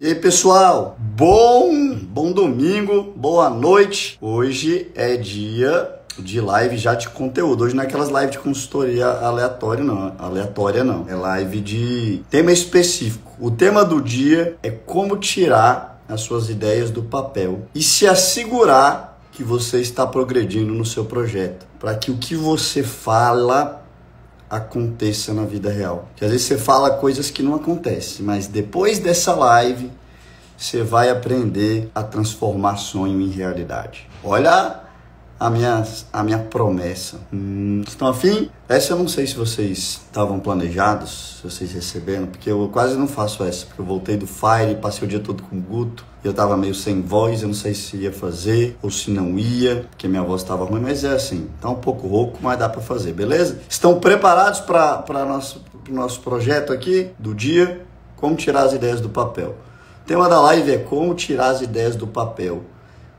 E aí pessoal, bom domingo, boa noite. Hoje é dia de live já de conteúdo. Hoje não é aquelas lives de consultoria aleatória não. É live de tema específico. O tema do dia é como tirar as suas ideias do papel e se assegurar que você está progredindo no seu projeto, para que o que você fala aconteça na vida real. Porque às vezes você fala coisas que não acontecem, mas depois dessa live você vai aprender a transformar sonho em realidade. Olha a minha promessa. Estão afim? Essa eu não sei se vocês estavam planejados, se vocês receberam, porque eu quase não faço essa, porque eu voltei do Fire, passei o dia todo com o Guto, e eu tava meio sem voz, eu não sei se ia fazer ou se não ia, porque minha voz tava ruim, mas é assim, tá um pouco rouco, mas dá pra fazer, beleza? Estão preparados para nosso projeto aqui do dia? Como tirar as ideias do papel. O tema da live é como tirar as ideias do papel.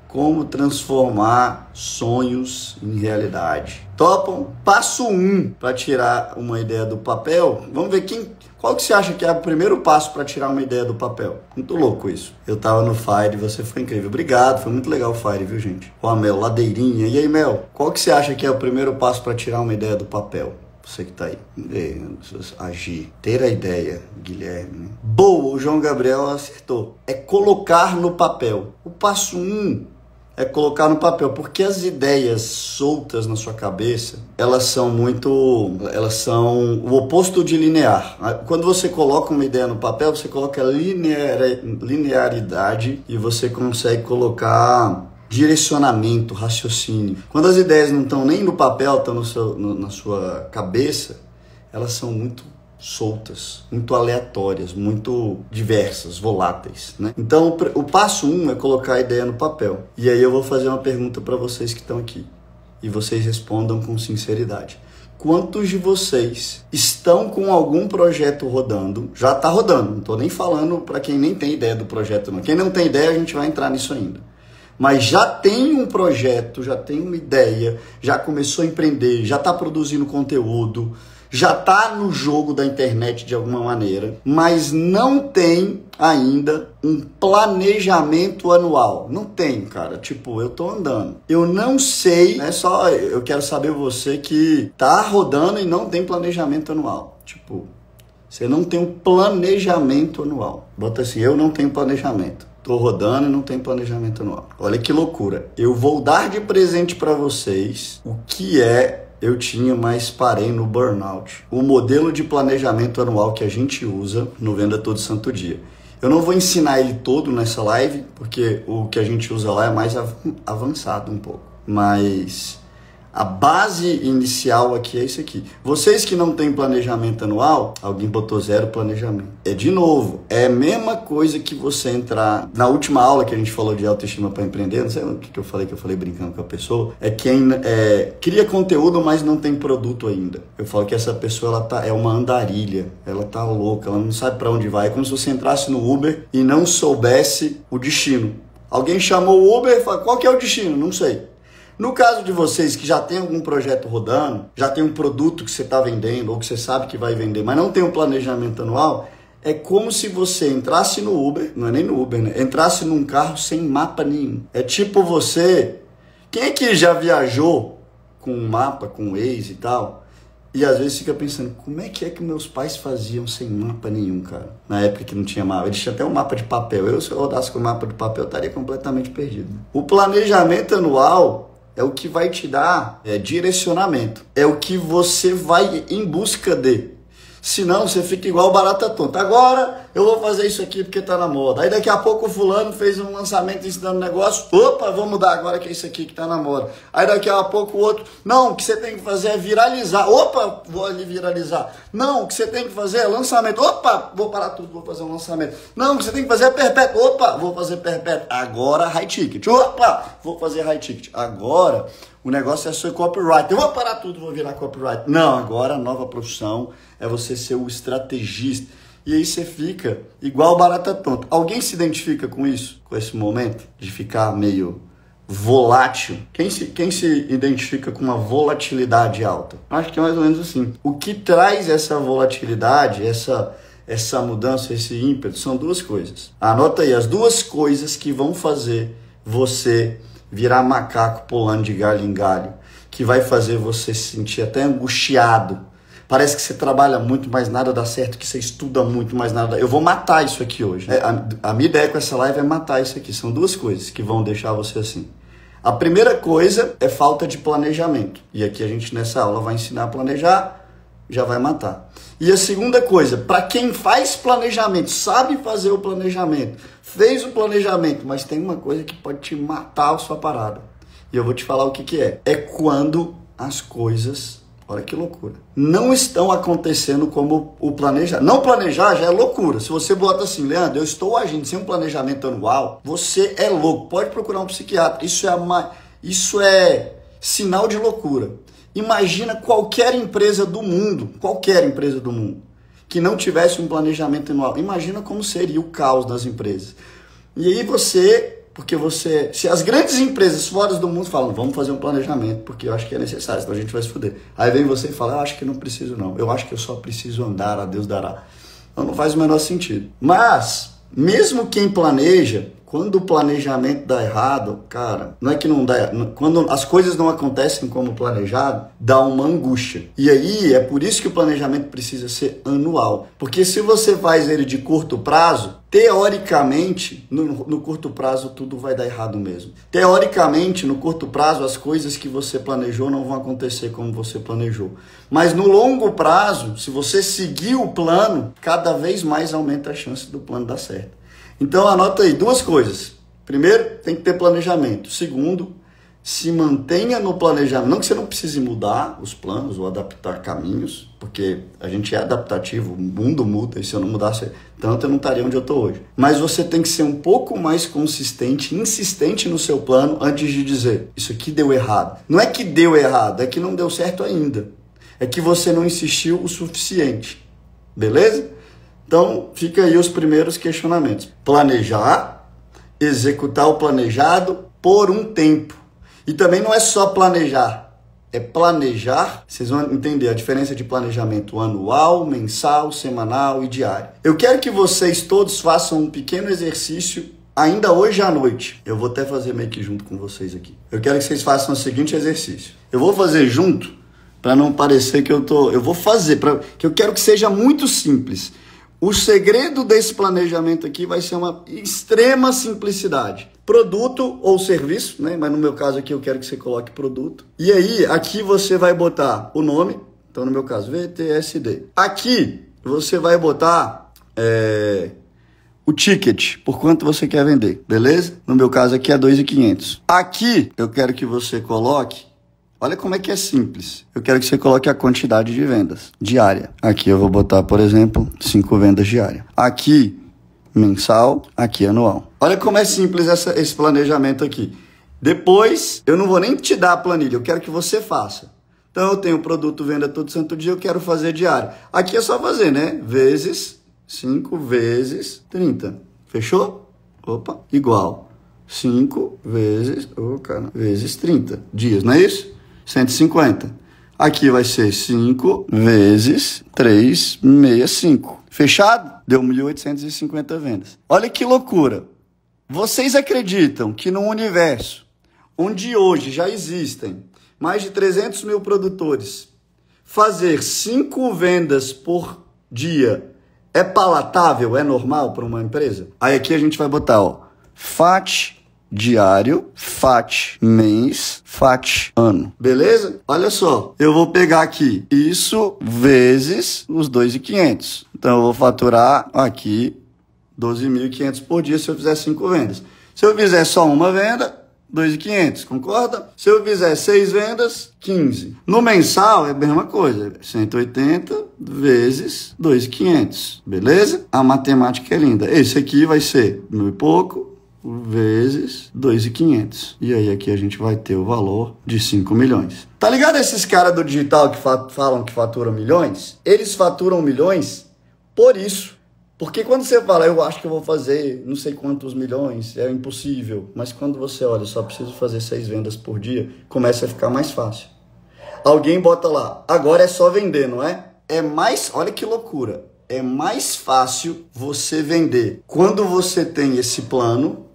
Como transformar sonhos em realidade. Topam? Passo 1 para tirar uma ideia do papel. Vamos ver qual que você acha que é o primeiro passo para tirar uma ideia do papel. Muito louco isso. Eu tava no Fire, você foi incrível. Obrigado, foi muito legal o Fire, viu, gente? Ó, a Mel, Ladeirinha. E aí, Mel? Qual que você acha que é o primeiro passo para tirar uma ideia do papel? Você que tá aí. Agir. Ter a ideia, Guilherme. Né? Boa, o João Gabriel acertou. É colocar no papel. O passo 1... é colocar no papel, porque as ideias soltas na sua cabeça, elas são o oposto de linear. Quando você coloca uma ideia no papel, você coloca linearidade e você consegue colocar direcionamento, raciocínio. Quando as ideias não estão nem no papel, estão na sua cabeça, elas são muito soltas, muito aleatórias, muito diversas, voláteis, né? Então, o passo 1 é colocar a ideia no papel. E aí eu vou fazer uma pergunta para vocês que estão aqui. E vocês respondam com sinceridade. Quantos de vocês estão com algum projeto rodando? Já está rodando, não estou nem falando para quem nem tem ideia do projeto, não. Quem não tem ideia, a gente vai entrar nisso ainda. Mas já tem um projeto, já tem uma ideia, já começou a empreender, já está produzindo conteúdo, já está no jogo da internet de alguma maneira, mas não tem ainda um planejamento anual. Não tem, cara. Tipo, eu tô andando. Eu não sei, né? Só eu quero saber você que tá rodando e não tem planejamento anual. Tipo, você não tem um planejamento anual. Bota assim, eu não tenho planejamento. Tô rodando e não tem planejamento anual. Olha que loucura. Eu vou dar de presente para vocês o que é... eu tinha, mas parei no burnout. O modelo de planejamento anual que a gente usa no Venda Todo Santo Dia. Eu não vou ensinar ele todo nessa live, porque o que a gente usa lá é mais avançado um pouco. Mas a base inicial aqui é isso aqui. Vocês que não têm planejamento anual, alguém botou zero planejamento. É de novo, é a mesma coisa que você entrar... na última aula que a gente falou de autoestima para empreender, não sei o que eu falei brincando com a pessoa, é quem cria conteúdo, mas não tem produto ainda. Eu falo que essa pessoa é uma andarilha, ela tá louca, ela não sabe para onde vai. É como se você entrasse no Uber e não soubesse o destino. Alguém chamou o Uber e falou, qual que é o destino? Não sei. No caso de vocês que já tem algum projeto rodando, já tem um produto que você está vendendo ou que você sabe que vai vender, mas não tem um planejamento anual, é como se você entrasse no Uber, não é nem no Uber, né? Entrasse num carro sem mapa nenhum. É tipo você... quem é que já viajou com um mapa, com um Waze e tal, e às vezes fica pensando, como é que meus pais faziam sem mapa nenhum, cara? Na época que não tinha mapa, eles tinham até um mapa de papel. Eu, se eu rodasse com um mapa de papel, eu estaria completamente perdido. O planejamento anual... é o que vai te dar direcionamento. É o que você vai em busca de. Senão você fica igual barata tonta. Agora eu vou fazer isso aqui porque tá na moda. Aí daqui a pouco o fulano fez um lançamento ensinando um negócio. Opa, vamos mudar agora que é isso aqui que tá na moda. Aí daqui a pouco o outro. Não, o que você tem que fazer é viralizar. Opa, vou ali viralizar. Não, o que você tem que fazer é lançamento. Opa, vou parar tudo, vou fazer um lançamento. Não, o que você tem que fazer é perpétuo. Opa, vou fazer perpétuo. Agora high ticket. Opa, vou fazer high ticket. Agora o negócio é ser copywriter. Eu vou parar tudo, vou virar copywriter. Não, agora a nova profissão é você ser o estrategista. E aí você fica igual barata tonta. Alguém se identifica com isso? Com esse momento de ficar meio volátil? Quem se identifica com uma volatilidade alta? Acho que é mais ou menos assim. O que traz essa volatilidade, essa... essa mudança, esse ímpeto, são duas coisas. Anota aí as duas coisas que vão fazer você virar macaco pulando de galho em galho, que vai fazer você se sentir até angustiado. Parece que você trabalha muito, mas nada dá certo, que você estuda muito, mas nada dá... Eu vou matar isso aqui hoje. A minha ideia com essa live é matar isso aqui. São duas coisas que vão deixar você assim. A primeira coisa é falta de planejamento. E aqui a gente, nessa aula, vai ensinar a planejar, já vai matar. E a segunda coisa, para quem faz planejamento, sabe fazer o planejamento, fez o planejamento, mas tem uma coisa que pode te matar a sua parada. E eu vou te falar o que que é. É quando as coisas... Olha que loucura. Não estão acontecendo como o planejar. Não planejar já é loucura. Se você bota assim, Leandro, eu estou agindo sem um planejamento anual, você é louco. Pode procurar um psiquiatra. Isso é sinal de loucura. Imagina qualquer empresa do mundo, que não tivesse um planejamento anual. Imagina como seria o caos das empresas. E aí você... Porque você, se as grandes empresas fora do mundo falam, vamos fazer um planejamento, porque eu acho que é necessário, senão a gente vai se fuder. Aí vem você e fala, eu acho que não preciso não, eu acho que eu só preciso andar, a Deus dará. Então não faz o menor sentido. Mas, mesmo quem planeja, quando o planejamento dá errado, cara, não é que não dá, quando as coisas não acontecem como planejado, dá uma angústia. E aí, é por isso que o planejamento precisa ser anual. Porque se você faz ele de curto prazo, teoricamente, no curto prazo, tudo vai dar errado mesmo. Teoricamente, no curto prazo, as coisas que você planejou não vão acontecer como você planejou. Mas no longo prazo, se você seguir o plano, cada vez mais aumenta a chance do plano dar certo. Então, anota aí duas coisas. Primeiro, tem que ter planejamento. Segundo, se mantenha no planejamento. Não que você não precise mudar os planos ou adaptar caminhos, porque a gente é adaptativo, o mundo muda, e se eu não mudasse tanto, eu não estaria onde eu estou hoje. Mas você tem que ser um pouco mais consistente, insistente no seu plano antes de dizer, isso aqui deu errado. Não é que deu errado, é que não deu certo ainda. É que você não insistiu o suficiente. Beleza? Então, fica aí os primeiros questionamentos. Planejar, executar o planejado por um tempo. E também não é só planejar, é planejar, vocês vão entender a diferença de planejamento anual, mensal, semanal e diário. Eu quero que vocês todos façam um pequeno exercício ainda hoje à noite. Eu vou até fazer meio que junto com vocês aqui. Eu quero que vocês façam o seguinte exercício. Eu vou fazer junto para não parecer que eu vou fazer, que eu quero que seja muito simples. O segredo desse planejamento aqui vai ser uma extrema simplicidade. Produto ou serviço, né? Mas no meu caso aqui eu quero que você coloque produto. E aí, aqui você vai botar o nome. Então, no meu caso, VTSD. Aqui, você vai botar o ticket, por quanto você quer vender, beleza? No meu caso aqui é 2.500. Aqui, eu quero que você coloque... Olha como é que é simples. Eu quero que você coloque a quantidade de vendas diária. Aqui eu vou botar, por exemplo, 5 vendas diárias. Aqui, mensal. Aqui, anual. Olha como é simples esse planejamento aqui. Depois, eu não vou nem te dar a planilha. Eu quero que você faça. Então, eu tenho o produto Venda Todo Santo Dia. Eu quero fazer diário. Aqui é só fazer, né? Vezes 5 vezes 30. Fechou? Opa. Igual. 5 vezes... Oh, cara. Vezes 30 dias, não é isso? 150. Aqui vai ser 5 vezes 365. Fechado? Deu 1.850 vendas. Olha que loucura. Vocês acreditam que num universo onde hoje já existem mais de 300 mil produtores, fazer 5 vendas por dia é palatável, é normal para uma empresa? Aí aqui a gente vai botar, ó, FAT diário, FAT mês, FAT ano. Beleza? Olha só, eu vou pegar aqui isso vezes os 2.500. Então eu vou faturar aqui 12.500 por dia se eu fizer 5 vendas. Se eu fizer só uma venda, 2.500, concorda? Se eu fizer 6 vendas, 15. No mensal é a mesma coisa, 180 vezes 2.500, beleza? A matemática é linda. Esse aqui vai ser mil e pouco vezes 2.500. E aí aqui a gente vai ter o valor de 5 milhões. Tá ligado esses caras do digital que falam que faturam milhões? Eles faturam milhões por isso. Porque quando você fala, eu acho que eu vou fazer não sei quantos milhões, é impossível. Mas quando você olha, só preciso fazer 6 vendas por dia, começa a ficar mais fácil. Alguém bota lá, agora é só vender, não é? É mais, olha que loucura. é mais fácil você vender quando você tem esse plano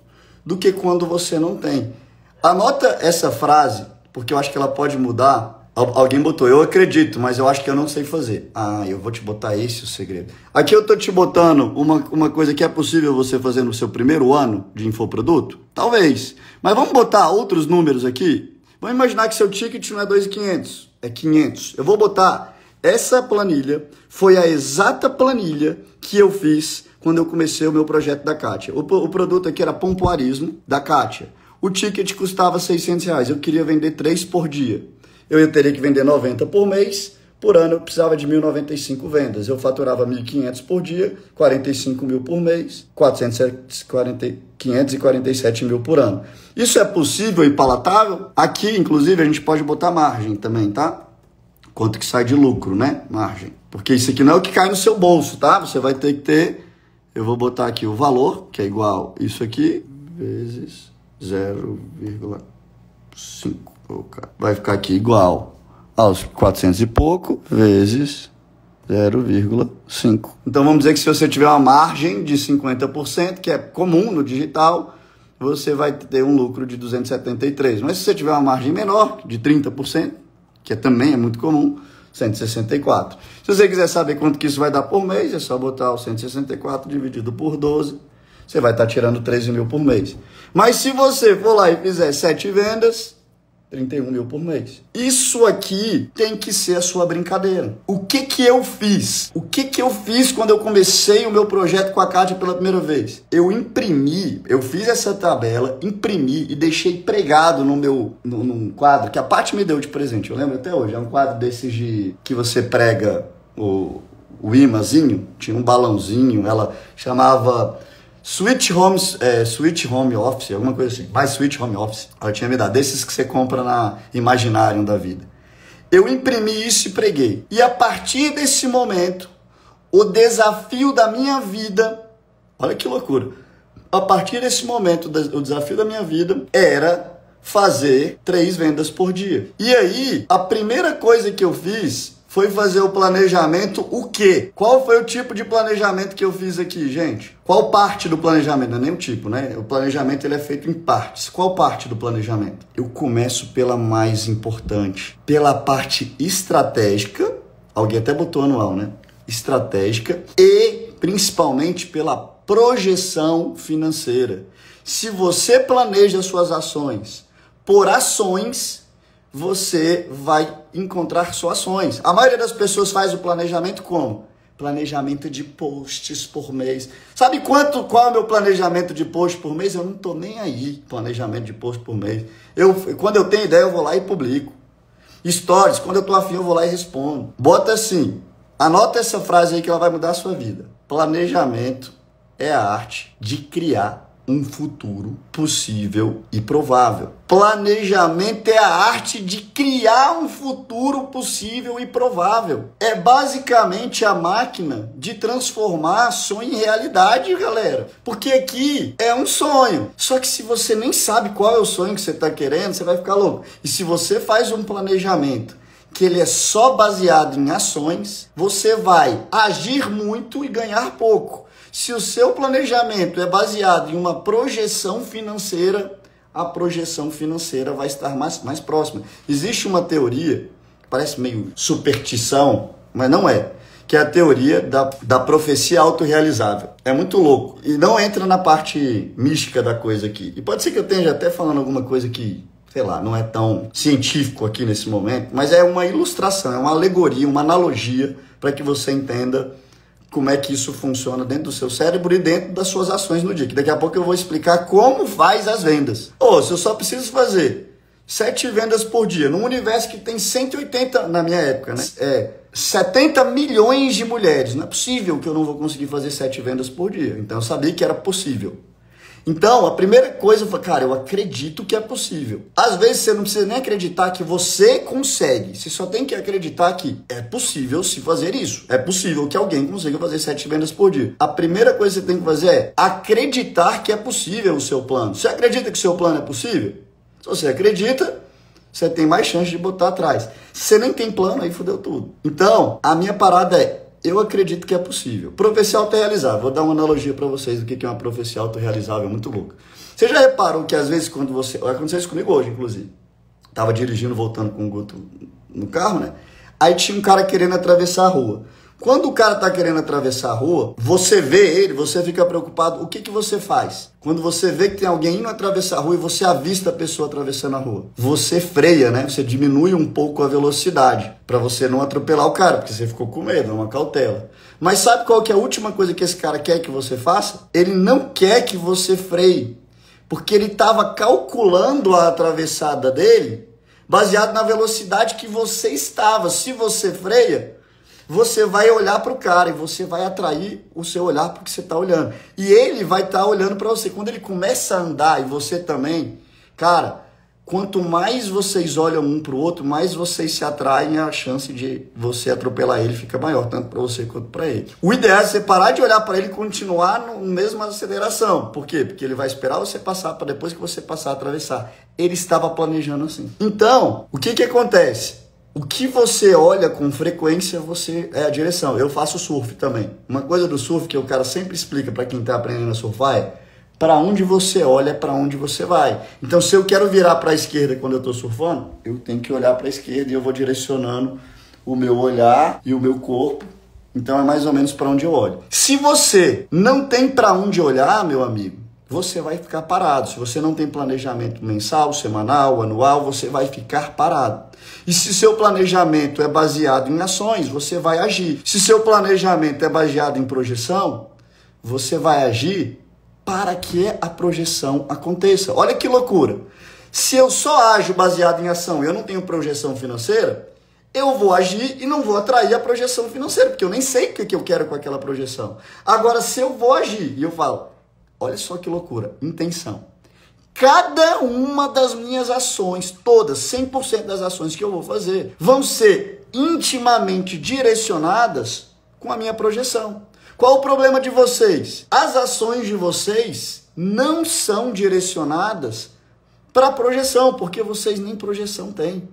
do que quando você não tem. Anota essa frase, porque eu acho que ela pode mudar. Alguém botou, eu acredito, mas eu acho que eu não sei fazer. Ah, eu vou te botar esse o segredo. Aqui eu tô te botando uma coisa que é possível você fazer no seu primeiro ano de infoproduto? Talvez. Mas vamos botar outros números aqui? Vamos imaginar que seu ticket não é 2.500, é 500. Eu vou botar essa planilha, foi a exata planilha que eu fiz quando eu comecei o meu projeto da Kátia. O produto aqui era pompoarismo da Kátia. O ticket custava R$600, eu queria vender 3 por dia. Eu teria que vender 90 por mês, por ano eu precisava de 1.095 vendas. Eu faturava 1.500 por dia, 45 mil por mês, 547 mil por ano. Isso é possível e palatável? Aqui, inclusive, a gente pode botar margem também, tá? Quanto que sai de lucro, né? Margem. Porque isso aqui não é o que cai no seu bolso, tá? Você vai ter que ter... Eu vou botar aqui o valor, que é igual isso aqui, vezes 0,5. Vai ficar aqui igual aos 400 e pouco vezes 0,5. Então vamos dizer que se você tiver uma margem de 50%, que é comum no digital, você vai ter um lucro de 273. Mas se você tiver uma margem menor, de 30%, que também é muito comum, 164. Se você quiser saber quanto que isso vai dar por mês, é só botar o 164 dividido por 12. Você vai estar tirando 13 mil por mês. Mas se você for lá e fizer 7 vendas... 31 mil por mês. Isso aqui tem que ser a sua brincadeira. O que eu fiz? O que eu fiz quando eu comecei o meu projeto com a Kátia pela primeira vez? Eu imprimi, eu fiz essa tabela, imprimi e deixei pregado no meu num quadro que a Paty me deu de presente. Eu lembro até hoje, é um quadro desses de que você prega o imãzinho, tinha um balãozinho, ela chamava... Switch Home Office, alguma coisa assim. Mas Switch Home Office, ela tinha me dado. Desses que você compra na Imaginário da Vida. Eu imprimi isso e preguei. E a partir desse momento, o desafio da minha vida... Olha que loucura. A partir desse momento, o desafio da minha vida era fazer 3 vendas por dia. E aí, a primeira coisa que eu fiz... foi fazer o planejamento, o quê? Qual foi o tipo de planejamento que eu fiz aqui, gente? Qual parte do planejamento? Não é nem o tipo, né? O planejamento ele é feito em partes. Qual parte do planejamento? Eu começo pela mais importante, pela parte estratégica. Alguém até botou anual, né? Estratégica e, principalmente, pela projeção financeira. Se você planeja suas ações por ações... você vai encontrar só ações. A maioria das pessoas faz o planejamento como? Planejamento de posts por mês. Sabe qual é o meu planejamento de post por mês? Eu não tô nem aí, planejamento de post por mês. Quando eu tenho ideia, eu vou lá e publico. Stories, quando eu tô afim, eu vou lá e respondo. Bota assim, anota essa frase aí que ela vai mudar a sua vida. Planejamento é a arte de criar um futuro possível e provável. Planejamento é a arte de criar um futuro possível e provável. É basicamente a máquina de transformar sonho em realidade, galera. Porque aqui é um sonho. Só que se você nem sabe qual é o sonho que você está querendo, você vai ficar louco. E se você faz um planejamento que ele é só baseado em ações, você vai agir muito e ganhar pouco. Se o seu planejamento é baseado em uma projeção financeira, a projeção financeira vai estar mais próxima. Existe uma teoria, parece meio superstição, mas não é, que é a teoria da profecia autorrealizável. É muito louco. E não entra na parte mística da coisa aqui. E pode ser que eu esteja até falando alguma coisa que, sei lá, não é tão científico aqui nesse momento, mas é uma ilustração, é uma alegoria, uma analogia para que você entenda como é que isso funciona dentro do seu cérebro e dentro das suas ações no dia. Que daqui a pouco eu vou explicar como faz as vendas. Ou, se eu só preciso fazer 7 vendas por dia, num universo que tem 180, na minha época, né? 70 milhões de mulheres. Não é possível que eu não vou conseguir fazer 7 vendas por dia. Então, eu sabia que era possível. Então, a primeira coisa, eu falei, cara, eu acredito que é possível. Às vezes, você não precisa nem acreditar que você consegue. Você só tem que acreditar que é possível se fazer isso. É possível que alguém consiga fazer 7 vendas por dia. A primeira coisa que você tem que fazer é acreditar que é possível o seu plano. Você acredita que o seu plano é possível? Se você acredita, você tem mais chance de botar atrás. Se você nem tem plano, aí fodeu tudo. Então, a minha parada é eu acredito que é possível. Profecia autorrealizável. Vou dar uma analogia para vocês do que é uma profecia autorrealizável muito louca. Você já reparou que às vezes quando você... Aconteceu isso comigo hoje, inclusive. Tava dirigindo, voltando com o Guto no carro, né? Aí tinha um cara querendo atravessar a rua. Quando o cara tá querendo atravessar a rua, você vê ele, você fica preocupado. O que que você faz? Quando você vê que tem alguém indo atravessar a rua e você avista a pessoa atravessando a rua, você freia, né? Você diminui um pouco a velocidade para você não atropelar o cara, porque você ficou com medo, é uma cautela. Mas sabe qual que é a última coisa que esse cara quer que você faça? Ele não quer que você freie, porque ele tava calculando a atravessada dele baseado na velocidade que você estava. Se você freia, você vai olhar para o cara e você vai atrair o seu olhar porque você está olhando. E ele vai estar olhando para você. Quando ele começa a andar e você também, cara, quanto mais vocês olham um para o outro, mais vocês se atraem, a chance de você atropelar ele fica maior, tanto para você quanto para ele. O ideal é você parar de olhar para ele e continuar na mesma aceleração. Por quê? Porque ele vai esperar você passar para depois que você passar a atravessar. Ele estava planejando assim. Então, o que que acontece? O que você olha com frequência, você é a direção. Eu faço surf também. Uma coisa do surf que o cara sempre explica para quem está aprendendo a surfar é para onde você olha, para onde você vai. Então, se eu quero virar para a esquerda quando eu estou surfando, eu tenho que olhar para a esquerda e eu vou direcionando o meu olhar e o meu corpo. Então, é mais ou menos para onde eu olho. Se você não tem para onde olhar, meu amigo, você vai ficar parado. Se você não tem planejamento mensal, semanal, anual, você vai ficar parado. E se seu planejamento é baseado em ações, você vai agir. Se seu planejamento é baseado em projeção, você vai agir para que a projeção aconteça. Olha que loucura. Se eu só ajo baseado em ação e eu não tenho projeção financeira, eu vou agir e não vou atrair a projeção financeira, porque eu nem sei o que eu quero com aquela projeção. Agora, se eu vou agir e eu falo, olha só que loucura, intenção. Cada uma das minhas ações, todas, 100% das ações que eu vou fazer, vão ser intimamente direcionadas com a minha projeção. Qual o problema de vocês? As ações de vocês não são direcionadas para a projeção, porque vocês nem projeção têm.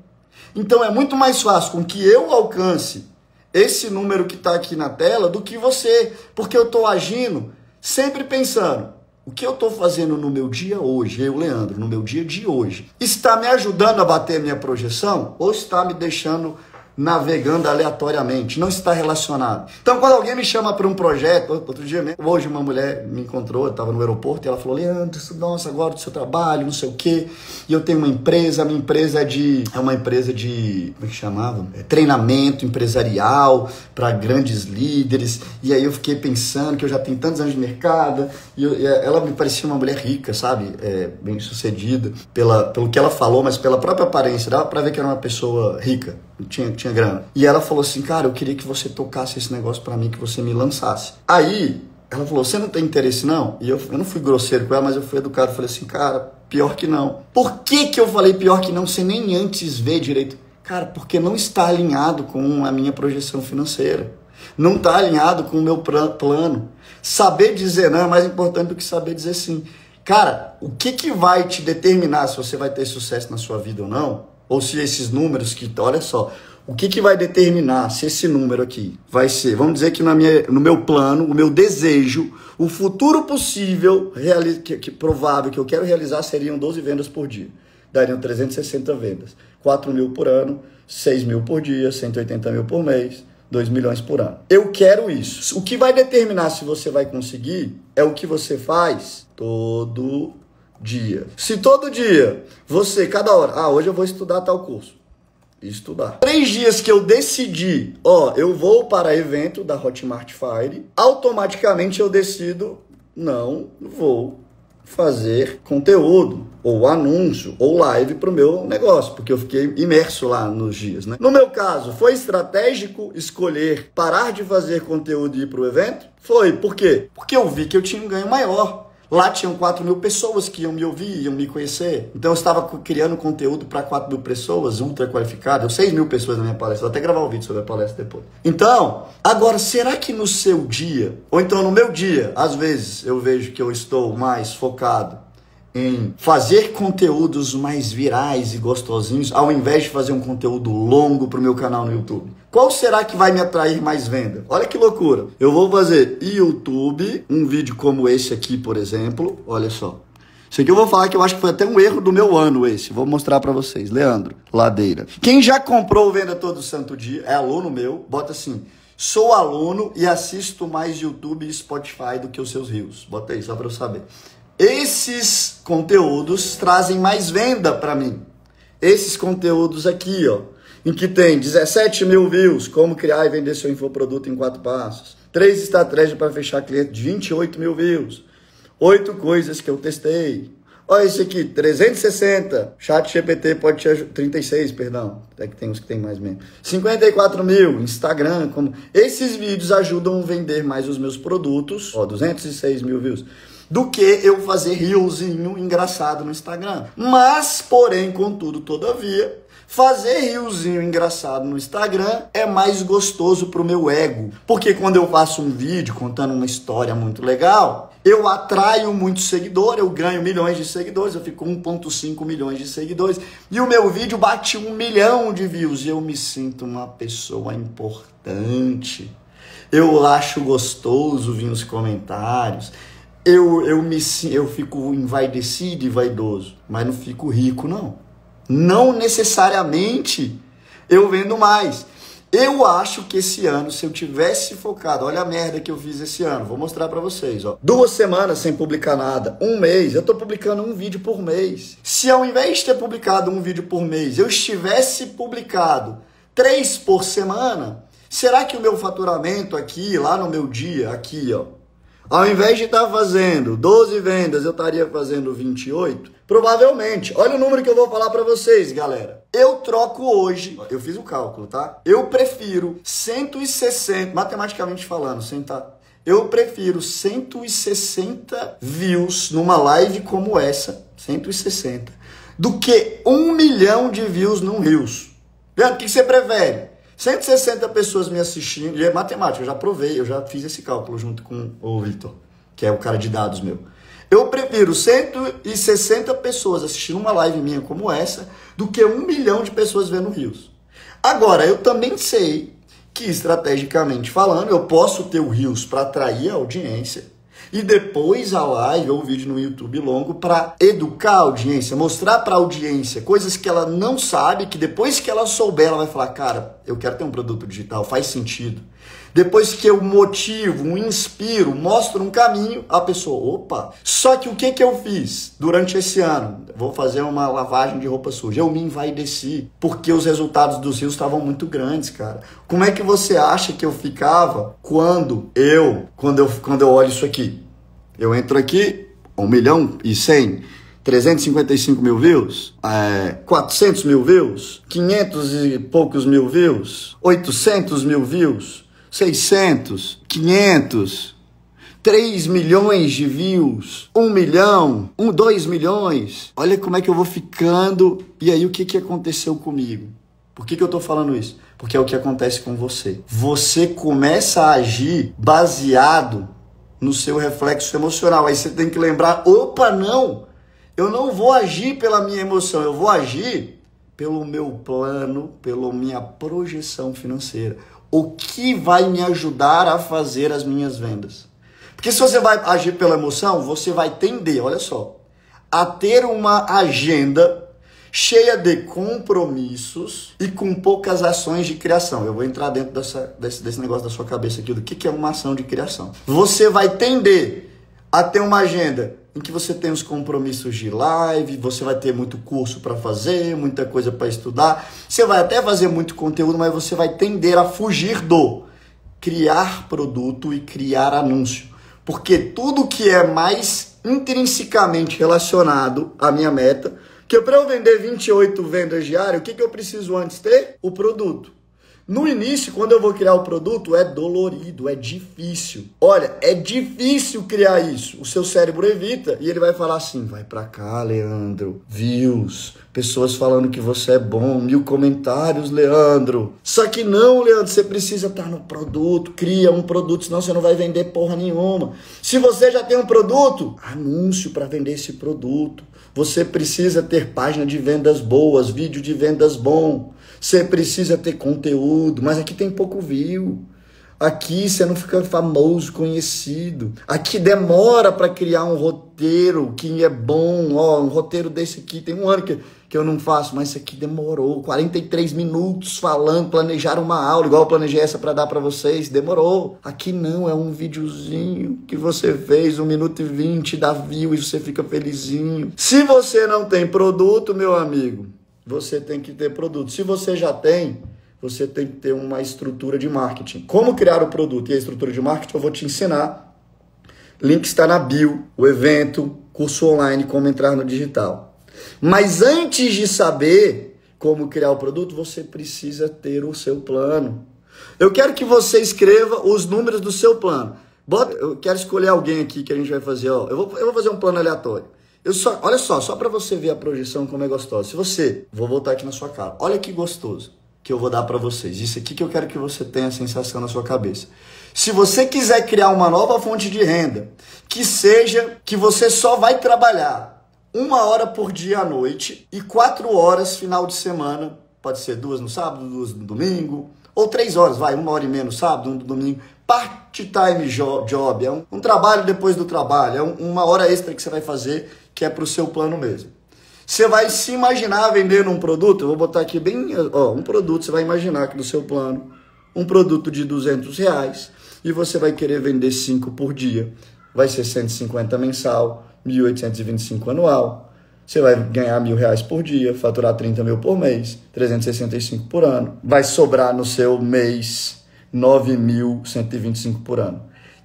Então é muito mais fácil com que eu alcance esse número que está aqui na tela do que você, porque eu estou agindo sempre pensando, o que eu estou fazendo no meu dia hoje, eu, Leandro, no meu dia de hoje, está me ajudando a bater minha projeção ou está me deixando navegando aleatoriamente? Não está relacionado. Então, quando alguém me chama para um projeto, outro dia mesmo, hoje uma mulher me encontrou, eu estava no aeroporto e ela falou, Leandro, nossa, agora do seu trabalho, não sei o quê, e eu tenho uma empresa, a minha empresa é uma empresa de, como é que chamava? É, treinamento empresarial para grandes líderes, e aí eu fiquei pensando que eu já tenho tantos anos de mercado, e ela me parecia uma mulher rica, sabe, bem sucedida, pelo que ela falou, mas pela própria aparência, dava para ver que era uma pessoa rica, tinha grana. E ela falou assim, cara, eu queria que você tocasse esse negócio pra mim, que você me lançasse. Aí, ela falou, você não tem interesse não? E eu não fui grosseiro com ela, mas eu fui educado. Falei assim, cara, pior que não. Por que que eu falei pior que não, sem nem antes ver direito? Cara, porque não está alinhado com a minha projeção financeira. Não está alinhado com o meu plano. Saber dizer não é mais importante do que saber dizer sim. Cara, o que que vai te determinar se você vai ter sucesso na sua vida ou não? Ou se esses números que, olha só, o que que vai determinar se esse número aqui vai ser, vamos dizer que no meu plano, o meu desejo, o futuro possível, provável que eu quero realizar seriam 12 vendas por dia. Dariam 360 vendas, 4 mil por ano, 6 mil por dia, 180 mil por mês, 2 milhões por ano. Eu quero isso. O que vai determinar se você vai conseguir é o que você faz todo dia. Se todo dia você, cada hora, hoje eu vou estudar tal curso, estudar. 3 dias que eu decidi, eu vou para evento da Hotmart Fire, automaticamente eu decido, não vou fazer conteúdo, ou anúncio, ou live para o meu negócio, porque eu fiquei imerso lá nos dias, né? No meu caso, foi estratégico escolher parar de fazer conteúdo e ir para o evento? Foi. Por quê? Porque eu vi que eu tinha um ganho maior. Lá tinham 4 mil pessoas que iam me ouvir, iam me conhecer. Então eu estava criando conteúdo para 4 mil pessoas, ultra qualificado. 6 mil pessoas na minha palestra. Vou até gravar um vídeo sobre a palestra depois. Então, agora, será que no seu dia, ou então no meu dia, às vezes eu vejo que eu estou mais focado em fazer conteúdos mais virais e gostosinhos, ao invés de fazer um conteúdo longo para o meu canal no YouTube? Qual será que vai me atrair mais venda? Olha que loucura. Eu vou fazer YouTube, um vídeo como esse aqui, por exemplo. Olha só. Isso aqui eu vou falar que eu acho que foi até um erro do meu ano esse. Vou mostrar pra vocês. Leandro Ladeira. Quem já comprou o Venda Todo Santo Dia, é aluno meu, bota assim: sou aluno e assisto mais YouTube e Spotify do que os seus reels. Bota aí, só pra eu saber. Esses conteúdos trazem mais venda pra mim. Esses conteúdos aqui, ó, em que tem 17 mil views, como criar e vender seu infoproduto em 4 passos, 3 estratégias para fechar cliente de 28 mil views, 8 coisas que eu testei. Olha esse aqui, 360, chat GPT pode te ajudar, 36, perdão, até que tem uns que tem mais mesmo, 54 mil, Instagram, como... Esses vídeos ajudam a vender mais os meus produtos, ó, 206 mil views, do que eu fazer reelzinho engraçado no Instagram. Mas, porém, contudo, todavia, fazer reelzinho engraçado no Instagram é mais gostoso pro meu ego. Porque quando eu faço um vídeo contando uma história muito legal, eu atraio muito seguidor, eu ganho milhões de seguidores, eu fico com 1,5 milhões de seguidores, e o meu vídeo bate 1 milhão de views, e eu me sinto uma pessoa importante. Eu acho gostoso vir nos comentários. Eu fico envaidecido e vaidoso, mas não fico rico, não. Não necessariamente eu vendo mais. Eu acho que esse ano, se eu tivesse focado... Olha a merda que eu fiz esse ano. Vou mostrar pra vocês, ó. 2 semanas sem publicar nada. 1 mês. Eu tô publicando 1 vídeo por mês. Se ao invés de ter publicado 1 vídeo por mês, eu estivesse publicado 3 por semana, será que o meu faturamento aqui, lá no meu dia, aqui, ó, ao invés de estar fazendo 12 vendas, eu estaria fazendo 28? Provavelmente. Olha o número que eu vou falar para vocês, galera. Eu troco hoje, eu fiz o cálculo, tá? Eu prefiro 160, matematicamente falando, sentar. Eu prefiro 160 views numa live como essa, 160, do que 1 milhão de views num Reels. Leandro, o que você prefere? 160 pessoas me assistindo, e é matemática, eu já provei, eu já fiz esse cálculo junto com o Vitor, que é o cara de dados meu. Eu prefiro 160 pessoas assistindo uma live minha como essa, do que 1 milhão de pessoas vendo Reels. Agora, eu também sei que, estrategicamente falando, eu posso ter o Reels para atrair a audiência, e depois a live ou o vídeo no YouTube longo para educar a audiência, mostrar para a audiência coisas que ela não sabe, que depois que ela souber, ela vai falar: cara, eu quero ter um produto digital, faz sentido. Depois que eu motivo, inspiro, mostro um caminho, a pessoa, opa. Só que o que eu fiz durante esse ano? Vou fazer uma lavagem de roupa suja. Eu me envaideci, porque os resultados dos rios estavam muito grandes, cara. Como é que você acha que eu ficava quando eu olho isso aqui? Eu entro aqui, 1 milhão e 100, 355 mil views, 400 mil views, 500 e poucos mil views, 800 mil views, 600, 500, 3 milhões de views, 1 milhão, 2 milhões. Olha como é que eu vou ficando. E aí, o que aconteceu comigo? Por que eu tô falando isso? Porque é o que acontece com você. Você começa a agir baseado no seu reflexo emocional. Aí você tem que lembrar: opa, não, eu não vou agir pela minha emoção, eu vou agir pelo meu plano, pela minha projeção financeira. O que vai me ajudar a fazer as minhas vendas? Porque se você vai agir pela emoção, você vai tender, olha só, a ter uma agenda cheia de compromissos e com poucas ações de criação. Eu vou entrar dentro desse negócio da sua cabeça aqui, do que é uma ação de criação. Você vai tender a ter uma agenda em que você tem os compromissos de live, você vai ter muito curso para fazer, muita coisa para estudar, você vai até fazer muito conteúdo, mas você vai tender a fugir do criar produto e criar anúncio. Porque tudo que é mais intrinsecamente relacionado à minha meta, que para eu vender 28 vendas diárias, o que eu preciso antes ter? O produto. No início, quando eu vou criar o produto, é dolorido, é difícil. Olha, é difícil criar isso. O seu cérebro evita e ele vai falar assim: vai pra cá, Leandro. Views, pessoas falando que você é bom, 1000 comentários, Leandro. Só que não, Leandro, você precisa estar no produto, cria um produto, senão você não vai vender porra nenhuma. Se você já tem um produto, anúncio para vender esse produto. Você precisa ter página de vendas boas, vídeo de vendas bom. Você precisa ter conteúdo, mas aqui tem pouco view. Aqui você não fica famoso, conhecido. Aqui demora para criar um roteiro que é bom. Ó, um roteiro desse aqui, tem um ano que eu não faço, mas isso aqui demorou. 43 minutos falando, planejar uma aula, igual eu planejei essa para dar para vocês, demorou. Aqui não, é um videozinho que você fez, 1 minuto e 20, dá view e você fica felizinho. Se você não tem produto, meu amigo, você tem que ter produto. Se você já tem... você tem que ter uma estrutura de marketing. Como criar o produto e a estrutura de marketing, eu vou te ensinar. Link está na bio, o evento, curso online, como entrar no digital. Mas antes de saber como criar o produto, você precisa ter o seu plano. Eu quero que você escreva os números do seu plano. Bota, eu quero escolher alguém aqui que a gente vai fazer. Ó, eu vou fazer um plano aleatório. Olha só para você ver a projeção como é gostosa. Se você, vou voltar aqui na sua cara, olha que gostoso que eu vou dar para vocês. Isso aqui que eu quero que você tenha a sensação na sua cabeça. Se você quiser criar uma nova fonte de renda, que seja que você só vai trabalhar 1 hora por dia à noite e 4 horas final de semana, pode ser 2 no sábado, 2 no domingo, ou 3 horas, vai, 1 hora e meia no sábado, 1 no domingo, part-time job, é um trabalho depois do trabalho, é uma hora extra que você vai fazer, que é para o seu plano mesmo. Você vai se imaginar vendendo um produto, eu vou botar aqui bem, ó, um produto, você vai imaginar aqui no seu plano, um produto de R$200, e você vai querer vender 5 por dia, vai ser 150 mensal, 1.825 anual, você vai ganhar R$1.000 por dia, faturar 30 mil por mês, 365 por ano, vai sobrar no seu mês 9.125 por ano.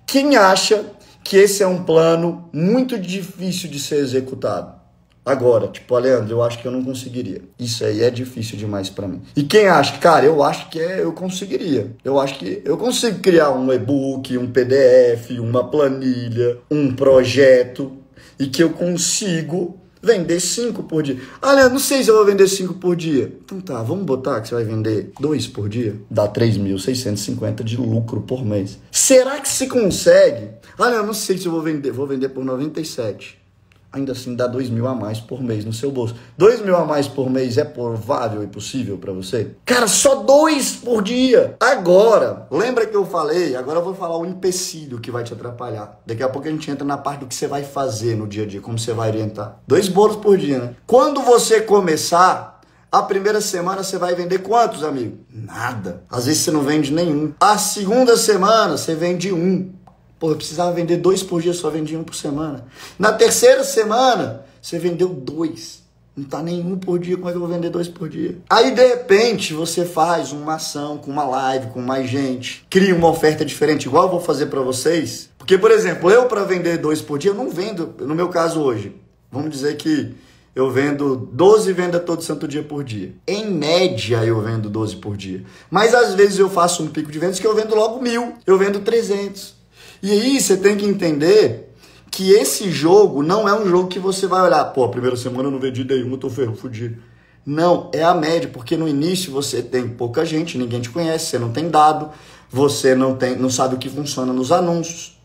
Quem acha que esse é um plano muito difícil de ser executado? Agora, tipo, Leandro, eu acho que eu não conseguiria. Isso aí é difícil demais pra mim. E quem acha? Cara, eu acho que eu conseguiria. Eu acho que eu consigo criar um e-book, um PDF, uma planilha, um projeto, e que eu consigo vender 5 por dia. Ah, Leandro, não sei se eu vou vender 5 por dia. Então tá, vamos botar que você vai vender 2 por dia. Dá 3.650 de lucro por mês. Será que se consegue? Ah, Leandro, não sei se eu vou vender por 97. Ainda assim dá 2.000 a mais por mês no seu bolso. 2.000 a mais por mês é provável e possível para você? Cara, só 2 por dia! Agora, lembra que eu falei? Agora eu vou falar o empecilho que vai te atrapalhar. Daqui a pouco a gente entra na parte do que você vai fazer no dia a dia, como você vai orientar. 2 bolos por dia, né? Quando você começar, a primeira semana você vai vender quantos, amigo? Nada. Às vezes você não vende nenhum. A segunda semana você vende 1. Pô, eu precisava vender 2 por dia, só vendi 1 por semana. Na terceira semana, você vendeu 2. Não tá nenhum por dia, como é que eu vou vender 2 por dia? Aí, de repente, você faz uma ação com uma live, com mais gente. Cria uma oferta diferente, igual eu vou fazer pra vocês. Porque, por exemplo, eu pra vender 2 por dia, eu não vendo, no meu caso hoje. Vamos dizer que eu vendo 12 vendas todo santo dia por dia. Em média, eu vendo 12 por dia. Mas, às vezes, eu faço um pico de vendas que eu vendo logo 1.000. Eu vendo 300. E aí você tem que entender que esse jogo não é um jogo que você vai olhar, pô, a primeira semana eu não vendi nenhuma, eu tô fudido. Não, é a média, porque no início você tem pouca gente, ninguém te conhece, você não tem dado, você não sabe o que funciona nos anúncios.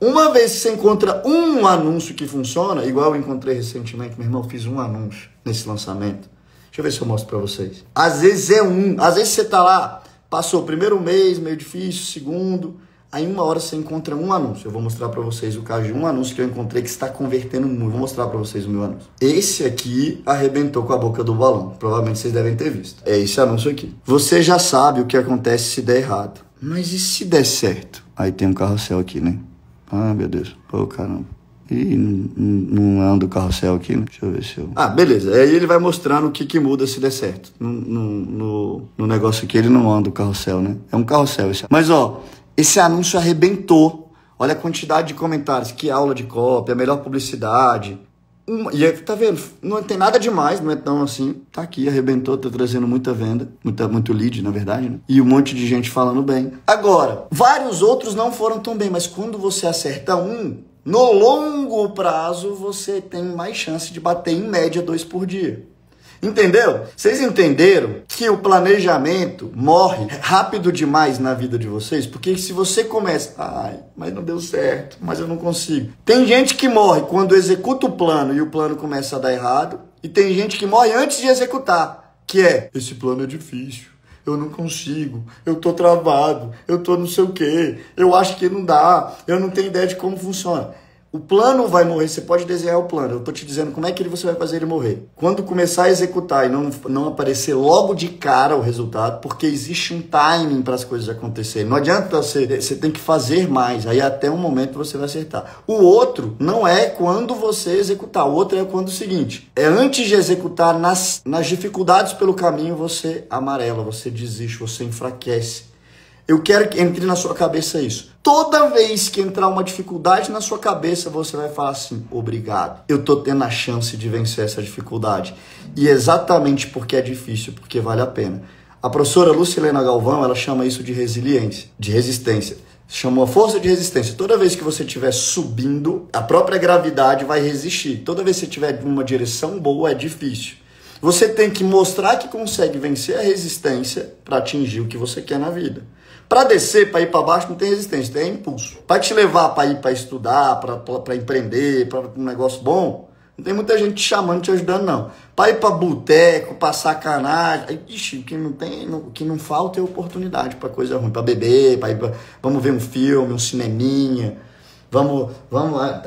Uma vez que você encontra um anúncio que funciona, igual eu encontrei recentemente, meu irmão, eu fiz um anúncio nesse lançamento. Deixa eu ver se eu mostro pra vocês. Às vezes é um, às vezes você tá lá, passou o primeiro mês, meio difícil, segundo... Aí uma hora você encontra um anúncio. Eu vou mostrar para vocês o caso de um anúncio que eu encontrei que está convertendo muito. Vou mostrar para vocês o meu anúncio. Esse aqui arrebentou com a boca do balão. Provavelmente vocês devem ter visto. É esse anúncio aqui. Você já sabe o que acontece se der errado. Mas e se der certo? Aí tem um carrossel aqui, né? Ah, meu Deus. Pô, caramba. Ih, não anda o carrossel aqui, né? Deixa eu ver se eu... Ah, beleza. Aí ele vai mostrando o que muda se der certo. No negócio aqui ele não anda o carrossel, né? É um carrossel esse. Mas, ó... esse anúncio arrebentou. Olha a quantidade de comentários. Que aula de cópia, melhor publicidade. E aí, tá vendo? Não tem nada demais, não é tão assim. Tá aqui, arrebentou, tá trazendo muita venda. Muito lead, na verdade, né? E um monte de gente falando bem. Agora, vários outros não foram tão bem, mas quando você acerta um, no longo prazo, você tem mais chance de bater, em média, 2 por dia. Entendeu? Vocês entenderam que o planejamento morre rápido demais na vida de vocês? Porque se você começa, ai, mas não deu certo, mas eu não consigo. Tem gente que morre quando executa o plano e o plano começa a dar errado. E tem gente que morre antes de executar. que é, esse plano é difícil, eu não consigo, eu tô travado, eu tô não sei o quê, eu acho que não dá, eu não tenho ideia de como funciona. O plano vai morrer, você pode desenhar o plano, eu tô te dizendo como é que você vai fazer ele morrer. Quando começar a executar e não aparecer logo de cara o resultado, porque existe um timing para as coisas acontecerem. Não adianta, você tem que fazer mais, aí até um momento você vai acertar. O outro não é quando você executar, o outro é quando o seguinte, é antes de executar, nas dificuldades pelo caminho, você amarela, você desiste, você enfraquece. Eu quero que entre na sua cabeça isso. Toda vez que entrar uma dificuldade na sua cabeça, você vai falar assim, obrigado, eu tô tendo a chance de vencer essa dificuldade. E exatamente porque é difícil, porque vale a pena. A professora Lucilena Galvão, ela chama isso de resiliência, de resistência. Chamou a força de resistência. Toda vez que você estiver subindo, a própria gravidade vai resistir. Toda vez que você tiver uma direção boa, é difícil. Você tem que mostrar que consegue vencer a resistência para atingir o que você quer na vida. Para descer, para ir para baixo, não tem resistência, tem impulso. Para te levar para ir para estudar, para empreender, para um negócio bom, não tem muita gente te chamando, te ajudando, não. Para ir para boteco, para sacanagem, ixi, o que não falta é oportunidade para coisa ruim, para beber, para ir pra... Vamos ver um filme, um cineminha... Vamos,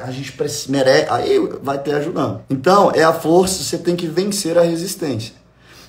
a gente merece, aí vai ter ajudando. Então, é a força, você tem que vencer a resistência.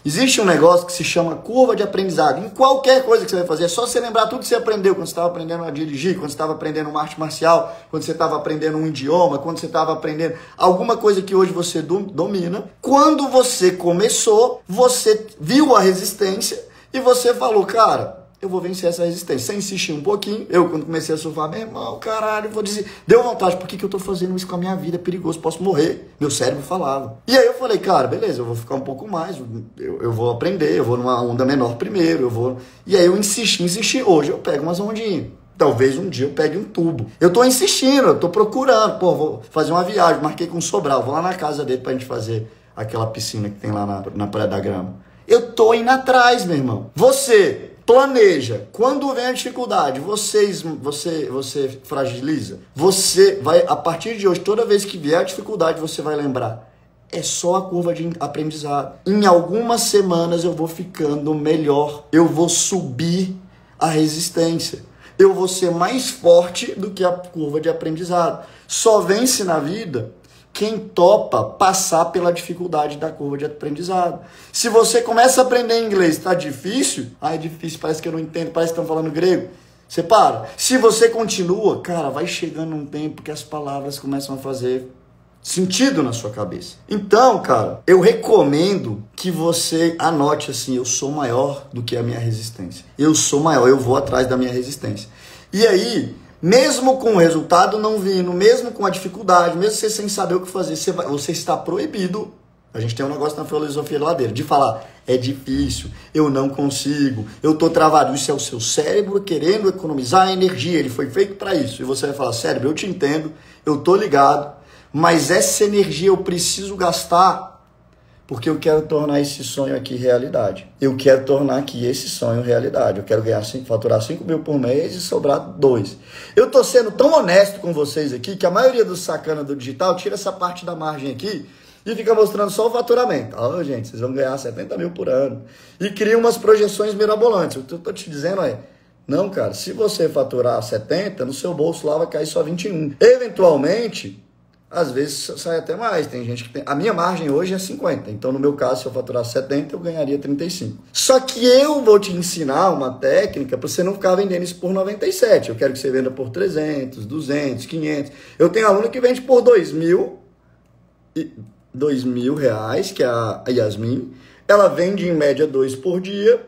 Existe um negócio que se chama curva de aprendizado. Em qualquer coisa que você vai fazer, é só você lembrar tudo que você aprendeu. Quando você estava aprendendo a dirigir, quando você estava aprendendo uma arte marcial, quando você estava aprendendo um idioma, quando você estava aprendendo alguma coisa que hoje você domina. Quando você começou, você viu a resistência e você falou, cara... eu vou vencer essa resistência. Sem insistir um pouquinho, eu quando comecei a surfar, meu irmão, caralho, vou dizer, deu vontade, por que que eu tô fazendo isso com a minha vida? É perigoso, posso morrer. Meu cérebro falava. E aí eu falei, cara, beleza, eu vou ficar um pouco mais, eu vou aprender, eu vou numa onda menor primeiro, eu vou... E aí eu insisti, hoje eu pego umas ondinhas. Talvez um dia eu pegue um tubo. Eu tô insistindo, eu tô procurando, pô, vou fazer uma viagem, marquei com o Sobral, vou lá na casa dele pra gente fazer aquela piscina que tem lá na Praia da Grama. Eu tô indo atrás, meu irmão. Você... planeja. Quando vem a dificuldade, você fragiliza. Você vai, a partir de hoje, toda vez que vier a dificuldade, você vai lembrar. É só a curva de aprendizado. Em algumas semanas eu vou ficando melhor. Eu vou subir a resistência. Eu vou ser mais forte do que a curva de aprendizado. Só vence na vida... quem topa passar pela dificuldade da curva de aprendizado. Se você começa a aprender inglês, tá difícil? Ah, é difícil, parece que eu não entendo, parece que estão falando grego. Você para. Se você continua, cara, vai chegando um tempo que as palavras começam a fazer sentido na sua cabeça. Então, cara, eu recomendo que você anote assim, eu sou maior do que a minha resistência. Eu sou maior, eu vou atrás da minha resistência. E aí... mesmo com o resultado não vindo, mesmo com a dificuldade, mesmo você sem saber o que fazer, você está proibido. A gente tem um negócio na filosofia Ladeira, de falar, é difícil, eu não consigo, eu tô travado. Isso é o seu cérebro querendo economizar energia, ele foi feito para isso. E você vai falar, cérebro, eu te entendo, eu tô ligado, mas essa energia eu preciso gastar porque eu quero tornar esse sonho aqui realidade. Eu quero tornar aqui esse sonho realidade. Eu quero ganhar faturar 5 mil por mês e sobrar 2. Eu tô sendo tão honesto com vocês aqui que a maioria dos sacanas do digital tira essa parte da margem aqui e fica mostrando só o faturamento. Ó, gente, vocês vão ganhar 70 mil por ano. E cria umas projeções mirabolantes. O que eu tô te dizendo é... não, cara, se você faturar 70, no seu bolso lá vai cair só 21. Eventualmente... às vezes sai até mais, tem gente que tem... a minha margem hoje é 50, então no meu caso, se eu faturar 70, eu ganharia 35. Só que eu vou te ensinar uma técnica para você não ficar vendendo isso por 97. Eu quero que você venda por 300, 200, 500. Eu tenho aluno que vende por 2 mil reais, que é a Yasmin. Ela vende em média 2 por dia.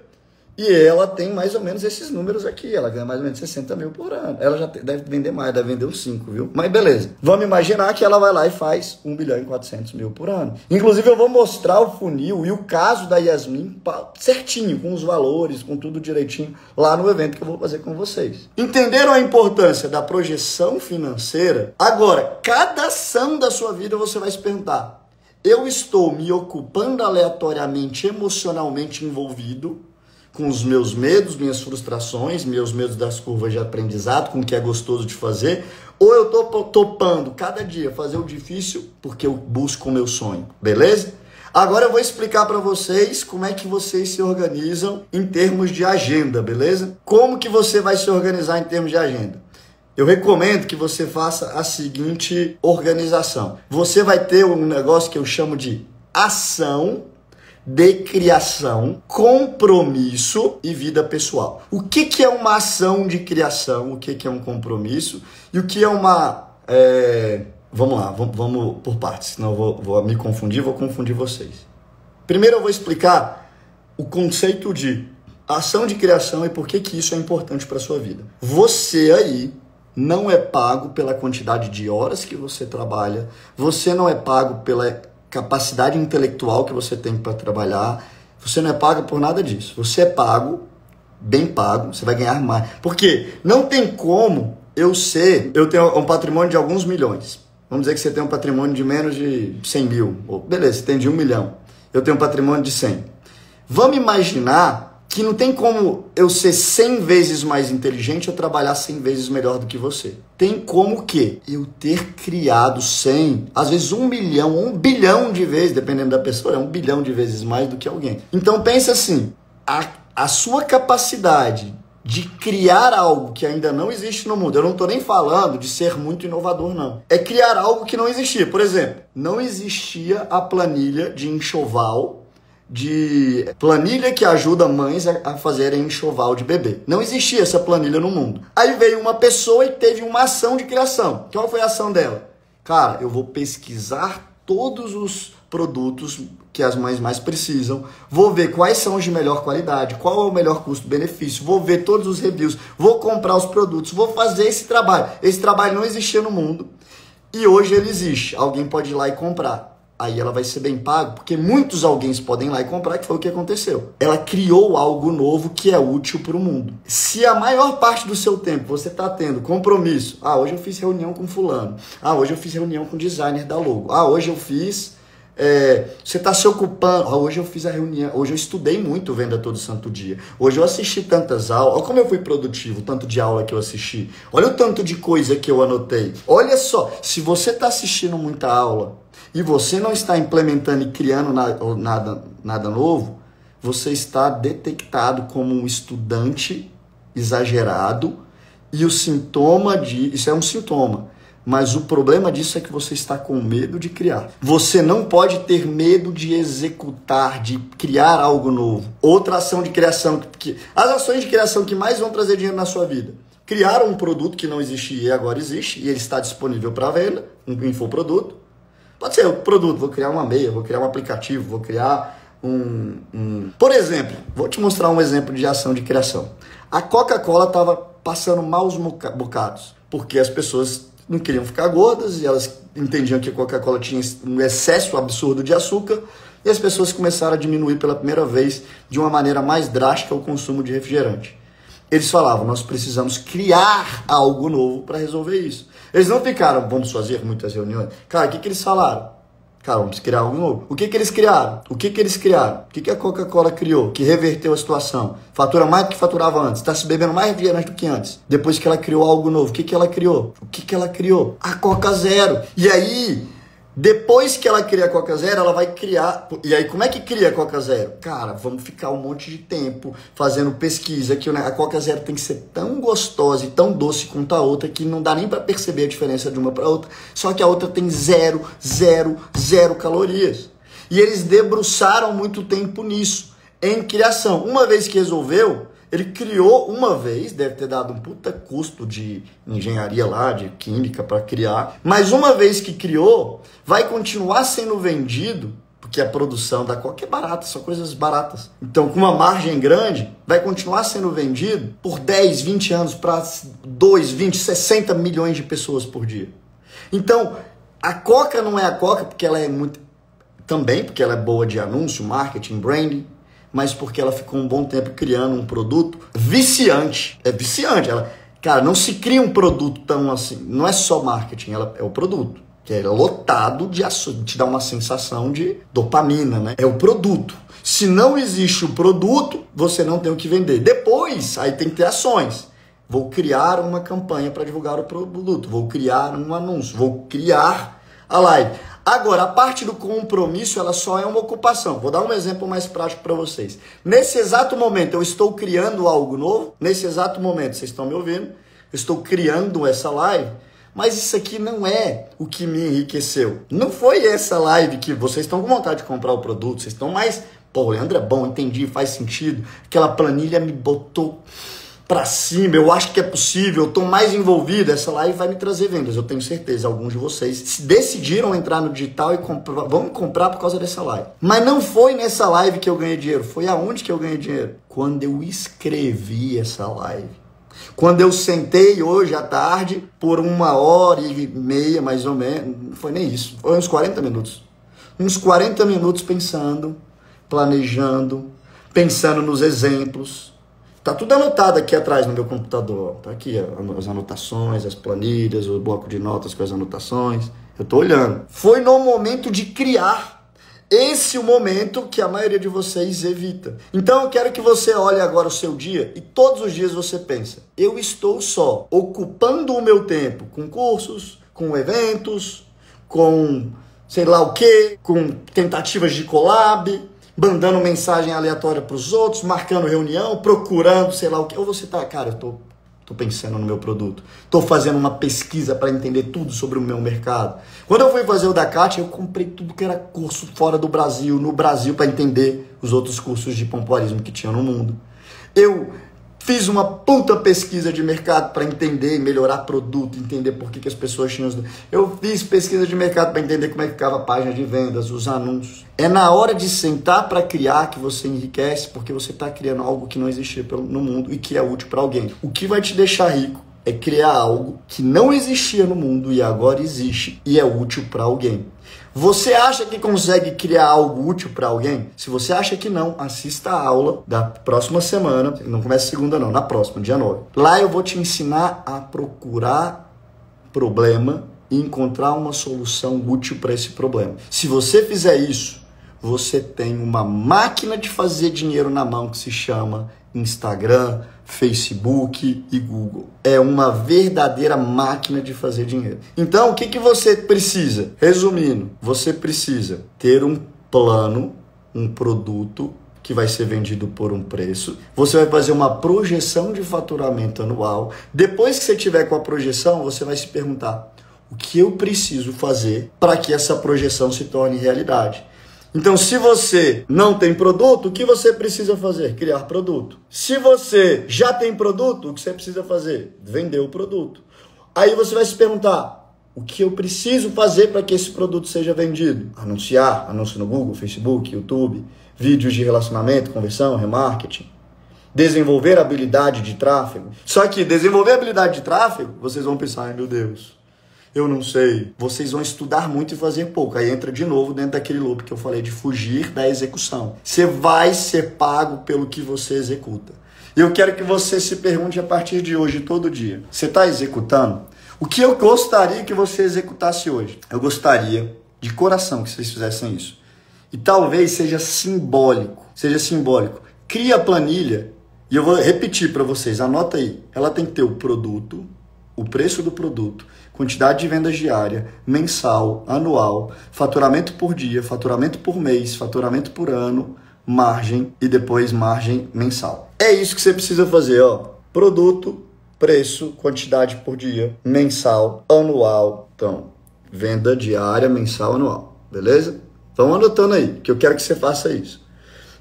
E ela tem mais ou menos esses números aqui. Ela ganha mais ou menos 60 mil por ano. Ela já deve vender mais, deve vender uns 5, viu? Mas beleza. Vamos imaginar que ela vai lá e faz 1 milhão e 400 mil por ano. Inclusive, eu vou mostrar o funil e o caso da Yasmin certinho, com os valores, com tudo direitinho, lá no evento que eu vou fazer com vocês. Entenderam a importância da projeção financeira? Agora, cada ação da sua vida você vai se perguntar: eu estou me ocupando aleatoriamente, emocionalmente envolvido com os meus medos, minhas frustrações, meus medos das curvas de aprendizado, com o que é gostoso de fazer, ou eu tô topando cada dia fazer o difícil porque eu busco o meu sonho, beleza? Agora eu vou explicar para vocês como é que vocês se organizam em termos de agenda, beleza? Como que você vai se organizar em termos de agenda? Eu recomendo que você faça a seguinte organização. Você vai ter um negócio que eu chamo de ação, de criação, compromisso e vida pessoal. O que que é uma ação de criação? O que que é um compromisso? E o que é uma... Vamos lá, vamos por partes, senão eu vou me confundir, vou confundir vocês. Primeiro eu vou explicar o conceito de ação de criação e por que que isso é importante para a sua vida. Você aí não é pago pela quantidade de horas que você trabalha, você não é pago pela capacidade intelectual que você tem para trabalhar, você não é pago por nada disso. Você é pago, bem pago, você vai ganhar mais. Porque não tem como eu tenho um patrimônio de alguns milhões. Vamos dizer que você tem um patrimônio de menos de 100 mil. Beleza, você tem de 1 milhão. Eu tenho um patrimônio de 100. Vamos imaginar que não tem como eu ser 100 vezes mais inteligente ou trabalhar 100 vezes melhor do que você. Tem como o quê? Eu ter criado 100, às vezes 1 milhão, 1 bilhão de vezes, dependendo da pessoa, é 1 bilhão de vezes mais do que alguém. Então pensa assim, a sua capacidade de criar algo que ainda não existe no mundo. Eu não estou nem falando de ser muito inovador, não. É criar algo que não existia. Por exemplo, não existia a planilha de enxoval, de planilha que ajuda mães a fazerem enxoval de bebê. Não existia essa planilha no mundo. Aí veio uma pessoa e teve uma ação de criação. Qual foi a ação dela? Cara, eu vou pesquisar todos os produtos que as mães mais precisam, vou ver quais são os de melhor qualidade, qual é o melhor custo-benefício, vou ver todos os reviews, vou comprar os produtos, vou fazer esse trabalho. Esse trabalho não existia no mundo e hoje ele existe. Alguém pode ir lá e comprar. Aí ela vai ser bem pago, porque muitos alguém podem ir lá e comprar, que foi o que aconteceu. Ela criou algo novo que é útil para o mundo. Se a maior parte do seu tempo você está tendo compromisso, hoje eu fiz reunião com fulano, hoje eu fiz reunião com o designer da logo, hoje eu fiz... você está se ocupando. Hoje eu fiz a reunião, hoje eu estudei muito Venda Todo Santo Dia, hoje eu assisti tantas aulas, olha como eu fui produtivo, o tanto de aula que eu assisti, olha o tanto de coisa que eu anotei. Olha só, se você está assistindo muita aula e você não está implementando e criando nada novo, você está detectado como um estudante exagerado, e o sintoma de isso é um sintoma. Mas o problema disso é que você está com medo de criar. Você não pode ter medo de executar, de criar algo novo. Outra ação de criação, as ações de criação que mais vão trazer dinheiro na sua vida. Criar um produto que não existia e agora existe, e ele está disponível para venda, um infoproduto. Pode ser um produto, vou criar uma meia, vou criar um aplicativo, vou criar um... Por exemplo, vou te mostrar um exemplo de ação de criação. A Coca-Cola estava passando maus bocados, porque as pessoas... não queriam ficar gordas e elas entendiam que a Coca-Cola tinha um excesso absurdo de açúcar, e as pessoas começaram a diminuir pela primeira vez de uma maneira mais drástica o consumo de refrigerante. Eles falavam, nós precisamos criar algo novo para resolver isso. Eles não ficaram, vamos fazer muitas reuniões. Cara, o que que eles falaram? Cara, vamos criar algo novo. O que que eles criaram? O que que eles criaram? O que que a Coca-Cola criou que reverteu a situação? Fatura mais do que faturava antes. Está se bebendo mais refrigerante do que antes. Depois que ela criou algo novo, o que que ela criou? O que que ela criou? A Coca Zero. E aí, depois que ela cria a Coca Zero, ela vai criar... E aí, como é que cria a Coca Zero? Cara, vamos ficar um monte de tempo fazendo pesquisa, que a Coca Zero tem que ser tão gostosa e tão doce quanto a outra que não dá nem para perceber a diferença de uma para outra, só que a outra tem zero calorias. E eles debruçaram muito tempo nisso, em criação. Uma vez que resolveu... Ele criou uma vez, deve ter dado um puta custo de engenharia lá, de química para criar. Mas uma vez que criou, vai continuar sendo vendido, porque a produção da Coca é barata, são coisas baratas. Então, com uma margem grande, vai continuar sendo vendido por 10, 20 anos para 2, 20, 60 milhões de pessoas por dia. Então, a Coca não é a Coca porque ela é muito... Também porque ela é boa de anúncio, marketing, branding, mas porque ela ficou um bom tempo criando um produto viciante. É viciante. Cara, não se cria um produto tão assim. Não é só marketing, é o produto. Que é lotado de açúcar, te dá uma sensação de dopamina, né? É o produto. Se não existe o produto, você não tem o que vender. Depois, aí tem que ter ações. Vou criar uma campanha para divulgar o produto. Vou criar um anúncio. Vou criar a live. Agora, a parte do compromisso, ela só é uma ocupação. Vou dar um exemplo mais prático para vocês. Nesse exato momento, eu estou criando algo novo. Nesse exato momento, vocês estão me ouvindo. Eu estou criando essa live. Mas isso aqui não é o que me enriqueceu. Não foi essa live que vocês estão com vontade de comprar o produto. Vocês estão mais... Pô, Leandro é bom, entendi, faz sentido. Aquela planilha me botou pra cima, eu acho que é possível, eu tô mais envolvido, essa live vai me trazer vendas, eu tenho certeza. Alguns de vocês decidiram entrar no digital e vão comprar por causa dessa live. Mas não foi nessa live que eu ganhei dinheiro, foi aonde que eu ganhei dinheiro? Quando eu escrevi essa live. Quando eu sentei hoje à tarde, por 1h30 mais ou menos, não foi nem isso, foi uns 40 minutos. Uns 40 minutos pensando, planejando, pensando nos exemplos. Tá tudo anotado aqui atrás no meu computador. Tá aqui as anotações, as planilhas, o bloco de notas com as anotações. Eu tô olhando. Foi no momento de criar. Esse é o momento que a maioria de vocês evita. Então eu quero que você olhe agora o seu dia e todos os dias você pensa: eu estou só ocupando o meu tempo com cursos, com eventos, com sei lá o quê, com tentativas de collab, mandando mensagem aleatória para os outros, marcando reunião, procurando, sei lá o que. Ou você tá, cara, eu tô pensando no meu produto, tô fazendo uma pesquisa para entender tudo sobre o meu mercado. Quando eu fui fazer o da Kátia, eu comprei tudo que era curso fora do Brasil, no Brasil, para entender os outros cursos de pompoarismo que tinha no mundo. Eu fiz uma puta pesquisa de mercado para entender, melhorar produto, entender por que as pessoas tinham... Eu fiz pesquisa de mercado para entender como é que ficava a página de vendas, os anúncios. É na hora de sentar para criar que você enriquece, porque você está criando algo que não existia no mundo e que é útil para alguém. O que vai te deixar rico é criar algo que não existia no mundo e agora existe e é útil para alguém. Você acha que consegue criar algo útil para alguém? Se você acha que não, assista a aula da próxima semana. Não começa segunda não, na próxima, dia 9. Lá eu vou te ensinar a procurar problema e encontrar uma solução útil para esse problema. Se você fizer isso, você tem uma máquina de fazer dinheiro na mão que se chama Instagram, Facebook e Google. É uma verdadeira máquina de fazer dinheiro. Então, o que que você precisa? Resumindo, você precisa ter um plano, um produto que vai ser vendido por um preço. Você vai fazer uma projeção de faturamento anual. Depois que você tiver com a projeção, você vai se perguntar: o que eu preciso fazer para que essa projeção se torne realidade? Então, se você não tem produto, o que você precisa fazer? Criar produto. Se você já tem produto, o que você precisa fazer? Vender o produto. Aí você vai se perguntar: o que eu preciso fazer para que esse produto seja vendido? Anunciar, anúncio no Google, Facebook, YouTube, vídeos de relacionamento, conversão, remarketing. Desenvolver habilidade de tráfego. Só que desenvolver habilidade de tráfego, vocês vão pensar: ai meu Deus, eu não sei. Vocês vão estudar muito e fazer pouco. Aí entra de novo dentro daquele loop que eu falei de fugir da execução. Você vai ser pago pelo que você executa. Eu quero que você se pergunte a partir de hoje, todo dia: você está executando? O que eu gostaria que você executasse hoje? Eu gostaria de coração que vocês fizessem isso. E talvez seja simbólico. Seja simbólico. Cria a planilha. E eu vou repetir para vocês. Anota aí. Ela tem que ter o produto, o preço do produto, quantidade de vendas diária, mensal, anual, faturamento por dia, faturamento por mês, faturamento por ano, margem e depois margem mensal. É isso que você precisa fazer, ó. Produto, preço, quantidade por dia, mensal, anual. Então, venda diária, mensal, anual. Beleza? Então, anotando aí, que eu quero que você faça isso.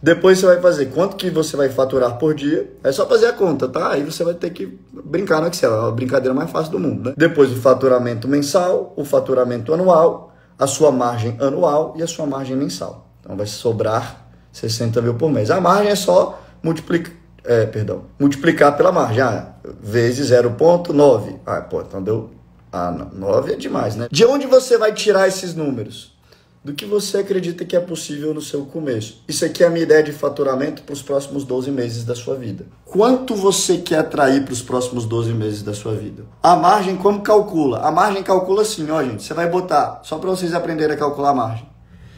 Depois você vai fazer quanto que você vai faturar por dia. É só fazer a conta, tá? Aí você vai ter que brincar no Excel. É a brincadeira mais fácil do mundo, né? Depois o faturamento mensal, o faturamento anual, a sua margem anual e a sua margem mensal. Então vai sobrar 60 mil por mês. A margem é só multiplicar pela margem. Ah, vezes 0,9. Ah, pô, então deu... Ah, não. 9 é demais, né? De onde você vai tirar esses números? Do que você acredita que é possível no seu começo. Isso aqui é a minha ideia de faturamento para os próximos 12 meses da sua vida. Quanto você quer atrair para os próximos 12 meses da sua vida? A margem, como calcula? A margem calcula assim, ó gente, você vai botar, só para vocês aprenderem a calcular a margem,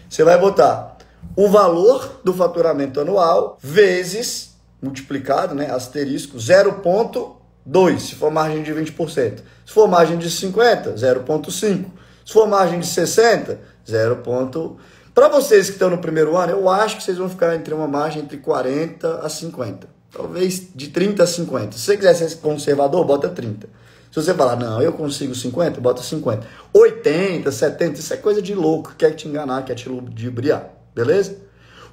você vai botar o valor do faturamento anual vezes, multiplicado, né, asterisco, 0,2, se for margem de 20%. Se for margem de 50, 0,5%. Se for margem de 60, 0,1. Para vocês que estão no primeiro ano, eu acho que vocês vão ficar entre uma margem entre 40 a 50. Talvez de 30 a 50. Se você quiser ser conservador, bota 30. Se você falar, não, eu consigo 50, bota 50. 80, 70, isso é coisa de louco. Quer te enganar, quer te ludibriar. Beleza?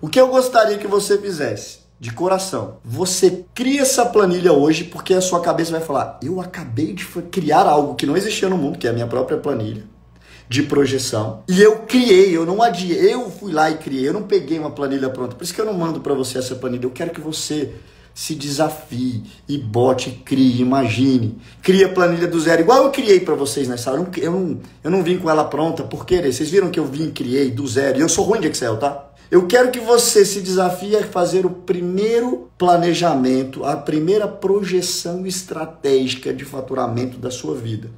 O que eu gostaria que você fizesse, de coração, você cria essa planilha hoje, porque a sua cabeça vai falar, eu acabei de criar algo que não existia no mundo, que é a minha própria planilha de projeção. E eu criei, eu não adiei, eu fui lá e criei, eu não peguei uma planilha pronta. Por isso que eu não mando para você essa planilha. Eu quero que você se desafie e bote, crie, imagine. Cria a planilha do zero, igual eu criei para vocês nessa aula. Eu não vim com ela pronta por querer. Vocês viram que eu vim e criei do zero. E eu sou ruim de Excel, tá? Eu quero que você se desafie a fazer o primeiro planejamento, a primeira projeção estratégica de faturamento da sua vida.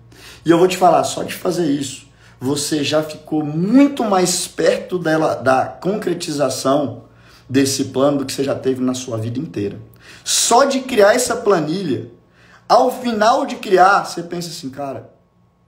E eu vou te falar, só de fazer isso, você já ficou muito mais perto da concretização desse plano do que você já teve na sua vida inteira. Só de criar essa planilha, ao final de criar, você pensa assim, cara,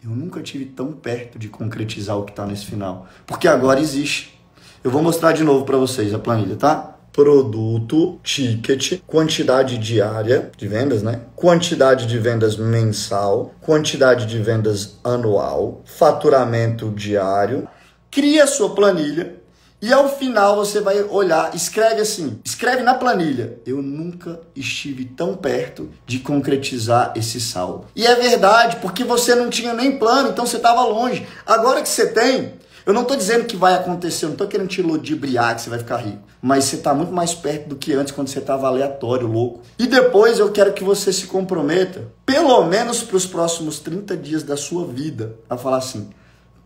eu nunca estive tão perto de concretizar o que está nesse final, porque agora existe. Eu vou mostrar de novo para vocês a planilha, tá? Produto, ticket, quantidade diária de vendas, né? Quantidade de vendas mensal, quantidade de vendas anual, faturamento diário. Cria a sua planilha e ao final você vai olhar, escreve assim, escreve na planilha. Eu nunca estive tão perto de concretizar esse saldo. E é verdade, porque você não tinha nem plano, então você estava longe. Agora que você tem... Eu não estou dizendo que vai acontecer, eu não estou querendo te ludibriar que você vai ficar rico. Mas você está muito mais perto do que antes, quando você estava aleatório, louco. E depois eu quero que você se comprometa, pelo menos para os próximos 30 dias da sua vida, a falar assim,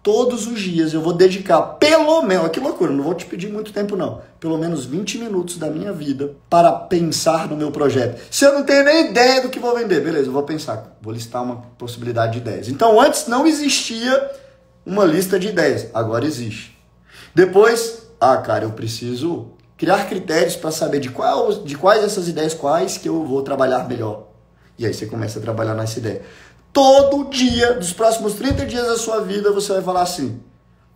todos os dias eu vou dedicar pelo menos, olha que loucura, não vou te pedir muito tempo não, pelo menos 20 minutos da minha vida para pensar no meu projeto. Se eu não tenho nem ideia do que vou vender, beleza, eu vou pensar, vou listar uma possibilidade de ideias. Então antes não existia... uma lista de ideias, agora existe. Depois, cara, eu preciso criar critérios para saber de quais essas ideias, quais que eu vou trabalhar melhor. E aí você começa a trabalhar nessa ideia. Todo dia, dos próximos 30 dias da sua vida, você vai falar assim,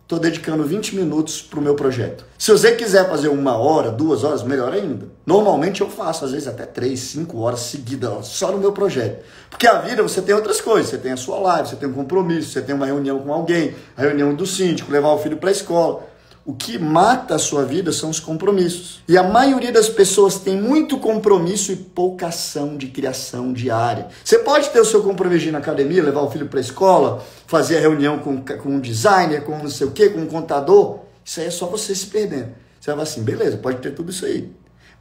estou dedicando 20 minutos para o meu projeto. Se você quiser fazer 1 hora, 2 horas, melhor ainda. Normalmente eu faço, às vezes até 3, 5 horas seguidas, só no meu projeto. Porque a vida você tem outras coisas, você tem a sua live, você tem um compromisso, você tem uma reunião com alguém, a reunião do síndico, levar o filho para a escola. O que mata a sua vida são os compromissos. E a maioria das pessoas tem muito compromisso e pouca ação de criação diária. Você pode ter o seu compromisso na academia, levar o filho para a escola, fazer a reunião com um designer, com não sei o quê, com um contador. Isso aí é só você se perdendo. Você vai falar assim, beleza, pode ter tudo isso aí.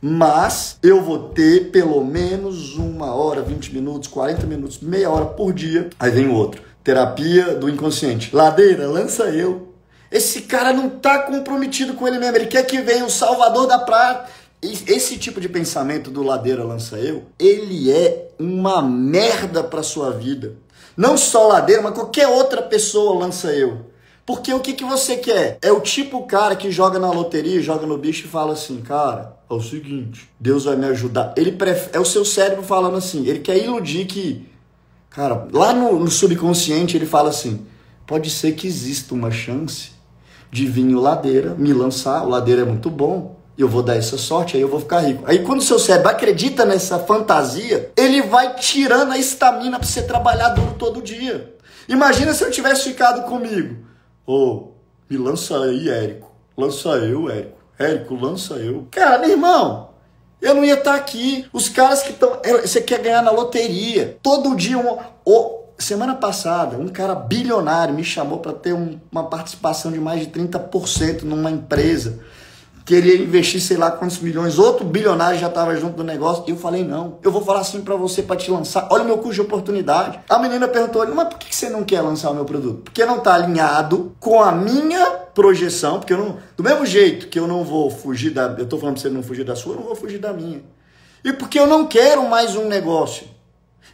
Mas eu vou ter pelo menos 1 hora, 20 minutos, 40 minutos, meia hora por dia. Aí vem o outro. Terapia do inconsciente. Ladeira, lança eu. Esse cara não está comprometido com ele mesmo. Ele quer que venha o salvador da praia. Esse tipo de pensamento do Ladeira lança eu, ele é uma merda para sua vida. Não só Ladeira, mas qualquer outra pessoa lança eu. Porque o que você quer? É o tipo cara que joga na loteria, joga no bicho e fala assim, cara, é o seguinte, Deus vai me ajudar. É o seu cérebro falando assim, ele quer iludir que... Cara, lá no subconsciente ele fala assim, pode ser que exista uma chance de vir o Ladeira, me lançar, o Ladeira é muito bom, eu vou dar essa sorte, aí eu vou ficar rico. Aí quando o seu cérebro acredita nessa fantasia, ele vai tirando a estamina para você trabalhar duro todo dia. Imagina se eu tivesse ficado comigo. Me lança aí, Érico. Lança eu, Érico. Érico, lança eu. Cara, meu irmão, eu não ia estar aqui. Os caras que estão... Você quer ganhar na loteria. Todo dia Semana passada, um cara bilionário me chamou para ter uma participação de mais de 30% numa empresa. Queria investir sei lá quantos milhões. Outro bilionário já estava junto do negócio. E eu falei, não, eu vou falar assim para você para te lançar. Olha o meu custo de oportunidade. A menina perguntou, mas por que você não quer lançar o meu produto? Porque não está alinhado com a minha projeção. Porque eu não... Do mesmo jeito que eu não vou fugir da... Eu estou falando para você não fugir da sua, eu não vou fugir da minha. E porque eu não quero mais um negócio.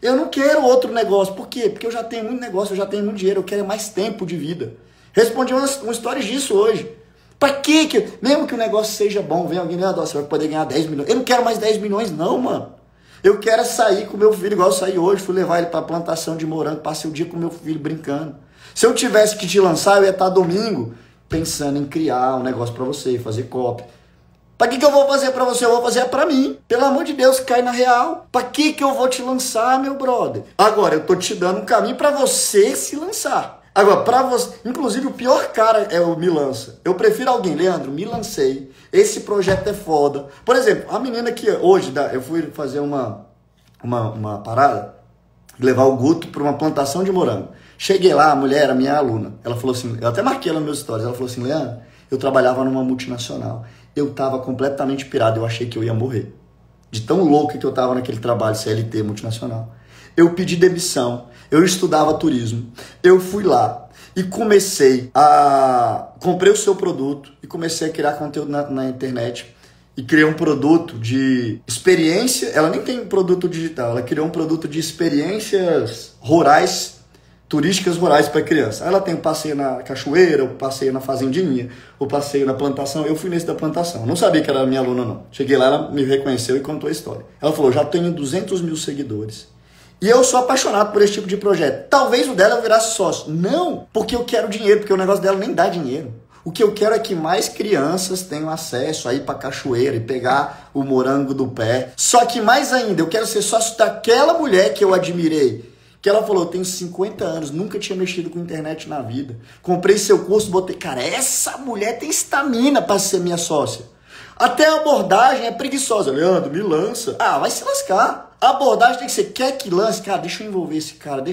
Eu não quero outro negócio. Por quê? Porque eu já tenho muito negócio, eu já tenho muito dinheiro, eu quero mais tempo de vida. Respondi uma história disso hoje. Pra quê? Mesmo que o negócio seja bom, vem alguém, você vai poder ganhar 10 milhões. Eu não quero mais 10 milhões não, mano. Eu quero sair com meu filho, igual eu saí hoje, fui levar ele para a plantação de morango, passei o dia com meu filho brincando. Se eu tivesse que te lançar, eu ia estar domingo pensando em criar um negócio para você, fazer copy. Para que eu vou fazer para você? Eu vou fazer para mim. Pelo amor de Deus, cai na real. Para que eu vou te lançar, meu brother? Agora, eu tô te dando um caminho para você se lançar. Agora, para você... Inclusive, o pior cara é o me lança. Eu prefiro alguém. Leandro, me lancei. Esse projeto é foda. Por exemplo, a menina que hoje... Eu fui fazer uma parada, levar o Guto para uma plantação de morango. Cheguei lá, a mulher, a minha aluna. Ela falou assim... Eu até marquei ela nos meus stories. Ela falou assim, Leandro, eu trabalhava numa multinacional. Eu tava completamente pirado. Eu achei que eu ia morrer. De tão louco que eu tava naquele trabalho CLT multinacional. Eu pedi demissão. Eu estudava turismo. Eu fui lá e comecei a... Comprei o seu produto e comecei a criar conteúdo na internet. E criei um produto de experiência. Ela nem tem um produto digital. Ela criou um produto de experiências rurais, turísticas rurais para criança. Aí ela tem o passeio na cachoeira, o passeio na fazendinha, o passeio na plantação. Eu fui nesse da plantação. Não sabia que ela era minha aluna, não. Cheguei lá, ela me reconheceu e contou a história. Ela falou, já tenho 200 mil seguidores. E eu sou apaixonado por esse tipo de projeto. Talvez o dela virasse sócio. Não, porque eu quero dinheiro, porque o negócio dela nem dá dinheiro. O que eu quero é que mais crianças tenham acesso a ir pra cachoeira e pegar o morango do pé. Só que mais ainda, eu quero ser sócio daquela mulher que eu admirei. Que ela falou, eu tenho 50 anos, nunca tinha mexido com internet na vida. Comprei seu curso, botei... Cara, essa mulher tem estamina pra ser minha sócia. Até a abordagem é preguiçosa. Leandro, me lança. Ah, vai se lascar. A abordagem tem que ser, quer que lance? Cara, deixa eu envolver esse cara,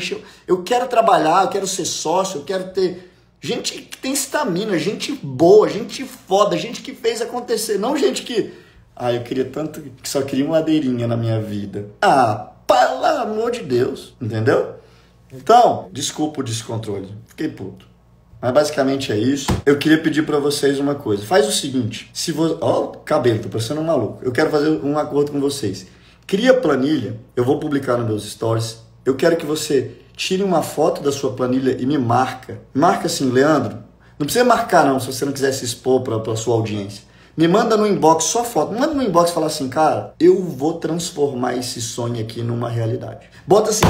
eu quero trabalhar, eu quero ser sócio, eu quero ter... Gente que tem estamina, gente boa, gente foda, gente que fez acontecer, não gente que... Ah, eu queria tanto que só queria uma ladeirinha na minha vida. Ah, pelo amor de Deus, entendeu? Então, desculpa o descontrole, fiquei puto. Mas basicamente é isso. Eu queria pedir pra vocês uma coisa, faz o seguinte, se você... Ó, cabelo, tô parecendo um maluco. Eu quero fazer um acordo com vocês. Cria planilha, eu vou publicar nos meus stories. Eu quero que você tire uma foto da sua planilha e me marca. Marca assim, Leandro. Não precisa marcar não, se você não quiser se expor pra sua audiência. Me manda no inbox só foto. Me manda no inbox e fala assim, cara, eu vou transformar esse sonho aqui numa realidade. Bota assim,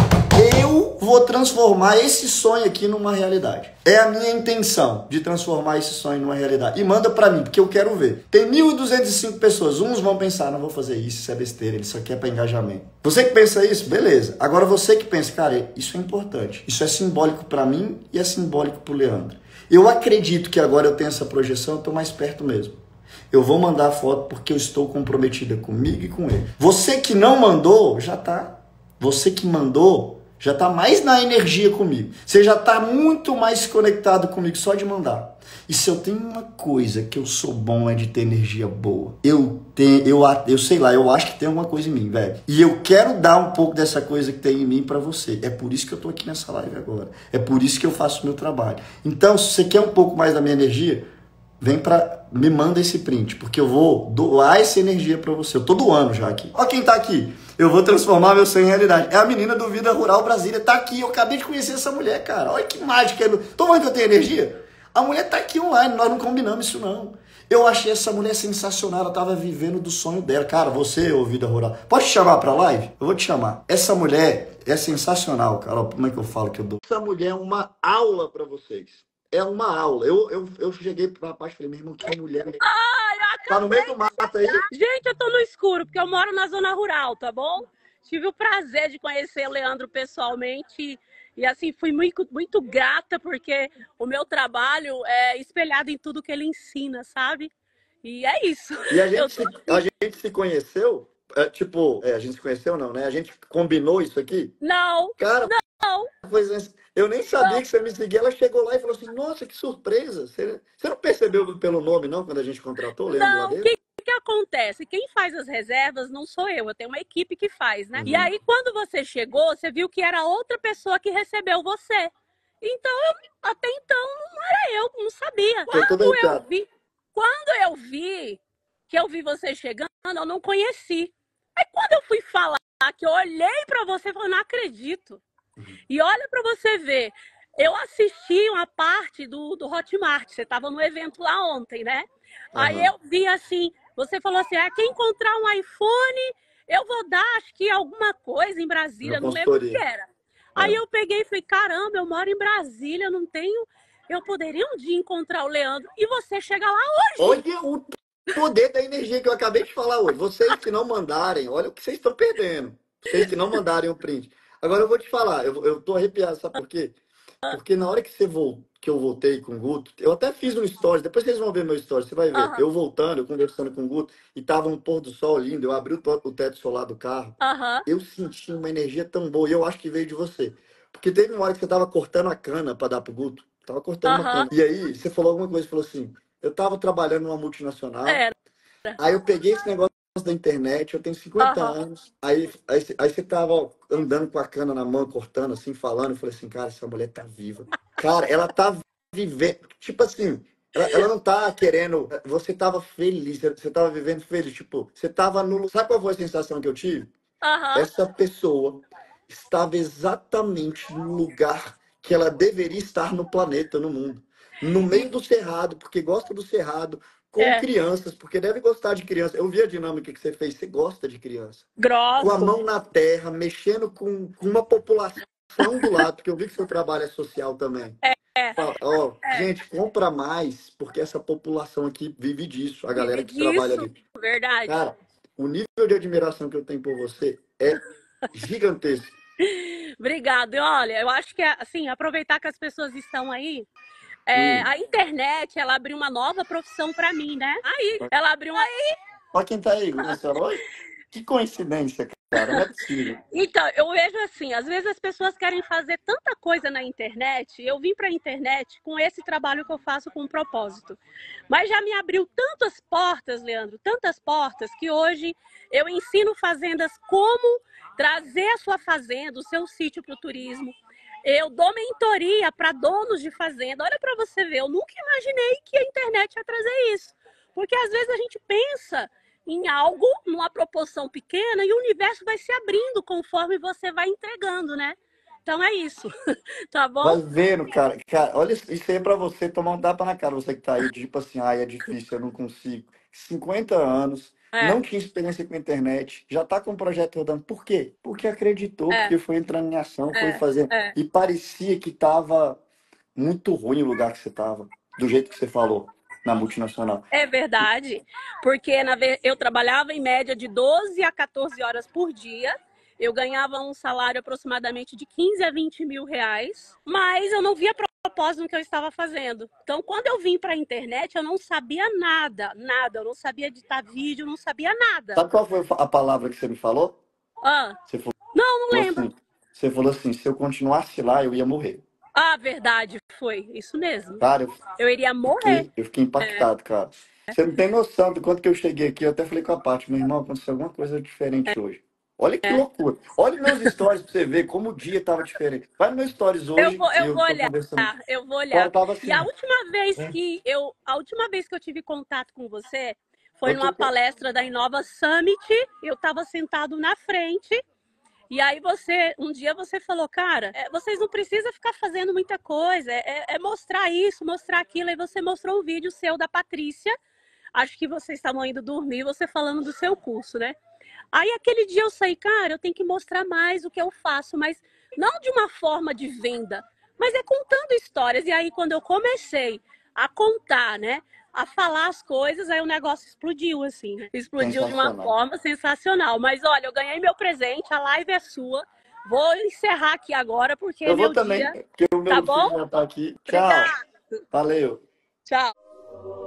eu vou transformar esse sonho aqui numa realidade. É a minha intenção de transformar esse sonho numa realidade. E manda pra mim, porque eu quero ver. Tem 1.205 pessoas. Uns vão pensar, não vou fazer isso, isso é besteira, isso aqui é pra engajamento. Você que pensa isso, beleza. Agora você que pensa, cara, isso é importante. Isso é simbólico pra mim e é simbólico pro Leandro. Eu acredito que agora eu tenho essa projeção, eu tô mais perto mesmo. Eu vou mandar a foto porque eu estou comprometida comigo e com ele. Você que não mandou, já tá. Você que mandou, já tá mais na energia comigo. Você já tá muito mais conectado comigo só de mandar. E se eu tenho uma coisa que eu sou bom é de ter energia boa. Eu sei lá, eu acho que tem alguma coisa em mim, velho. E eu quero dar um pouco dessa coisa que tem em mim pra você. É por isso que eu tô aqui nessa live agora. É por isso que eu faço o meu trabalho. Então, se você quer um pouco mais da minha energia... Vem pra... Me manda esse print, porque eu vou doar essa energia pra você. Eu tô doando já aqui. Ó quem tá aqui. Eu vou transformar meu sonho em realidade. É a menina do Vida Rural Brasília. Tá aqui. Eu acabei de conhecer essa mulher, cara. Olha que mágica. Tô vendo que eu tenho energia? A mulher tá aqui online. Nós não combinamos isso, não. Eu achei essa mulher sensacional. Ela tava vivendo do sonho dela. Cara, você, ô Vida Rural. Pode te chamar pra live? Eu vou te chamar. Essa mulher é sensacional, cara. Ó, como é que eu falo que eu dou? Essa mulher é uma aula pra vocês. É uma aula. Eu cheguei pra rapaz e falei, meu irmão, que mulher. Ai, tá no meio do mato aí. Gente, eu tô no escuro, porque eu moro na zona rural, tá bom? Tive o prazer de conhecer o Leandro pessoalmente. E assim, fui muito, muito grata, porque o meu trabalho é espelhado em tudo que ele ensina, sabe? E é isso. E a gente se conheceu? A gente se conheceu não, né? A gente combinou isso aqui? Não. Cara, não. Pois é. Eu nem sabia que você me seguia. Ela chegou lá e falou assim, nossa, que surpresa. Você não percebeu pelo nome, não, quando a gente contratou? Leandro Ladeira? Não, o que acontece? Quem faz as reservas não sou eu. Eu tenho uma equipe que faz, né? Uhum. E aí, quando você chegou, você viu que era outra pessoa que recebeu você. Então, até então, não era eu, não sabia. Quando eu vi você chegando, eu não conheci. Aí, quando eu fui falar, que eu olhei pra você e falei, não acredito. E olha para você ver, eu assisti uma parte do Hotmart, você estava no evento lá ontem, né? Uhum. Aí eu vi assim, você falou assim, ah, quem encontrar um iPhone eu vou dar, acho que alguma coisa em Brasília, não lembro o que era. É. Aí eu peguei e falei, caramba, eu moro em Brasília, não tenho... Eu poderia um dia encontrar o Leandro e você chega lá hoje. Olha o poder da energia que eu acabei de falar hoje. Vocês que não mandarem, olha o que vocês estão perdendo. Vocês que não mandarem o print. Agora eu vou te falar, eu tô arrepiado, sabe por quê? Porque na hora que eu voltei com o Guto, eu até fiz um story, depois vocês vão ver meu story, você vai ver. Uhum. Eu voltando, eu conversando com o Guto, e tava no pôr do sol lindo, eu abri o teto solar do carro, eu senti uma energia tão boa, e eu acho que veio de você. Porque teve uma hora que você tava cortando a cana para dar pro Guto, tava cortando uma cana. E aí, você falou alguma coisa, falou assim, eu tava trabalhando numa multinacional, aí eu peguei esse negócio da internet, eu tenho 50 anos, aí você tava andando com a cana na mão, cortando assim, falando, eu falei assim, cara, essa mulher tá viva. Cara, ela tá vivendo, tipo assim, ela não tá querendo, você tava feliz, você tava vivendo feliz, tipo, você tava no... Sabe qual foi a sensação que eu tive? Essa pessoa estava exatamente no lugar que ela deveria estar no planeta, no mundo. No meio do cerrado, porque gosta do cerrado, com crianças, porque deve gostar de criança. Eu vi a dinâmica que você fez, você gosta de criança. Grosso. Com a mão na terra, mexendo com uma população do lado, porque eu vi que seu trabalho é social também. Fala, ó, gente, compra mais, porque essa população aqui vive disso, a galera que trabalha ali. Verdade. Cara, o nível de admiração que eu tenho por você é gigantesco. Obrigada. Olha, eu acho que, assim, aproveitar que as pessoas estão aí... A internet, ela abriu uma nova profissão pra mim, né? Aí, ela abriu aí. Olha quem tá aí, que coincidência, cara, não é possível. Então, eu vejo assim, às vezes as pessoas querem fazer tanta coisa na internet, eu vim pra internet com esse trabalho que eu faço com um propósito. Mas já me abriu tantas portas, Leandro, tantas portas, que hoje eu ensino fazendas como trazer a sua fazenda, o seu sítio pro turismo. Eu dou mentoria para donos de fazenda. Olha para você ver, eu nunca imaginei que a internet ia trazer isso. Porque às vezes a gente pensa em algo, numa proporção pequena, e o universo vai se abrindo conforme você vai entregando, né? Então é isso, tá bom? Vai vendo, cara. Cara, olha, isso aí é para você tomar um tapa na cara. Você que tá aí, tipo assim, ai, é difícil, eu não consigo. 50 anos... Não tinha experiência com a internet, já está com o projeto rodando. Por quê? Porque acreditou, porque foi entrando em ação, foi fazendo. E parecia que estava muito ruim o lugar que você estava, do jeito que você falou, na multinacional. É verdade, porque eu trabalhava em média de 12 a 14 horas por dia. Eu ganhava um salário aproximadamente de 15 a 20 mil reais, mas eu não via propósito no que eu estava fazendo. Então, quando eu vim para a internet, eu não sabia nada, nada. Eu não sabia editar vídeo, eu não sabia nada. Sabe qual foi a palavra que você me falou? Você falou, não lembro. Assim, você falou assim, se eu continuasse lá, eu ia morrer. Ah, verdade, foi. Isso mesmo. Cara, eu iria morrer. Eu fiquei impactado, cara. Você não tem noção do quanto que eu cheguei aqui. Eu até falei com a Paty, meu irmão, aconteceu alguma coisa diferente hoje. Olha que loucura. Olha meus stories pra você ver como o dia tava diferente. Vai nos meus stories hoje. Eu vou olhar. Assim, e a última vez que eu tive contato com você foi numa palestra da Inova Summit. Eu tava sentado na frente. E aí um dia você falou, cara, vocês não precisam ficar fazendo muita coisa. É mostrar isso, mostrar aquilo. E você mostrou um vídeo seu da Patrícia. Acho que vocês estavam indo dormir, você falando do seu curso, né? Aí aquele dia eu saí, cara, eu tenho que mostrar mais o que eu faço, mas não de uma forma de venda, mas é contando histórias. E aí quando eu comecei a contar, né, a falar as coisas, aí o negócio explodiu, assim, né? Explodiu de uma forma sensacional. Mas olha, eu ganhei meu presente, a live é sua. Vou encerrar aqui agora, porque eu vou também, porque o meu filho já tá aqui. Tchau. Obrigado. Valeu. Tchau.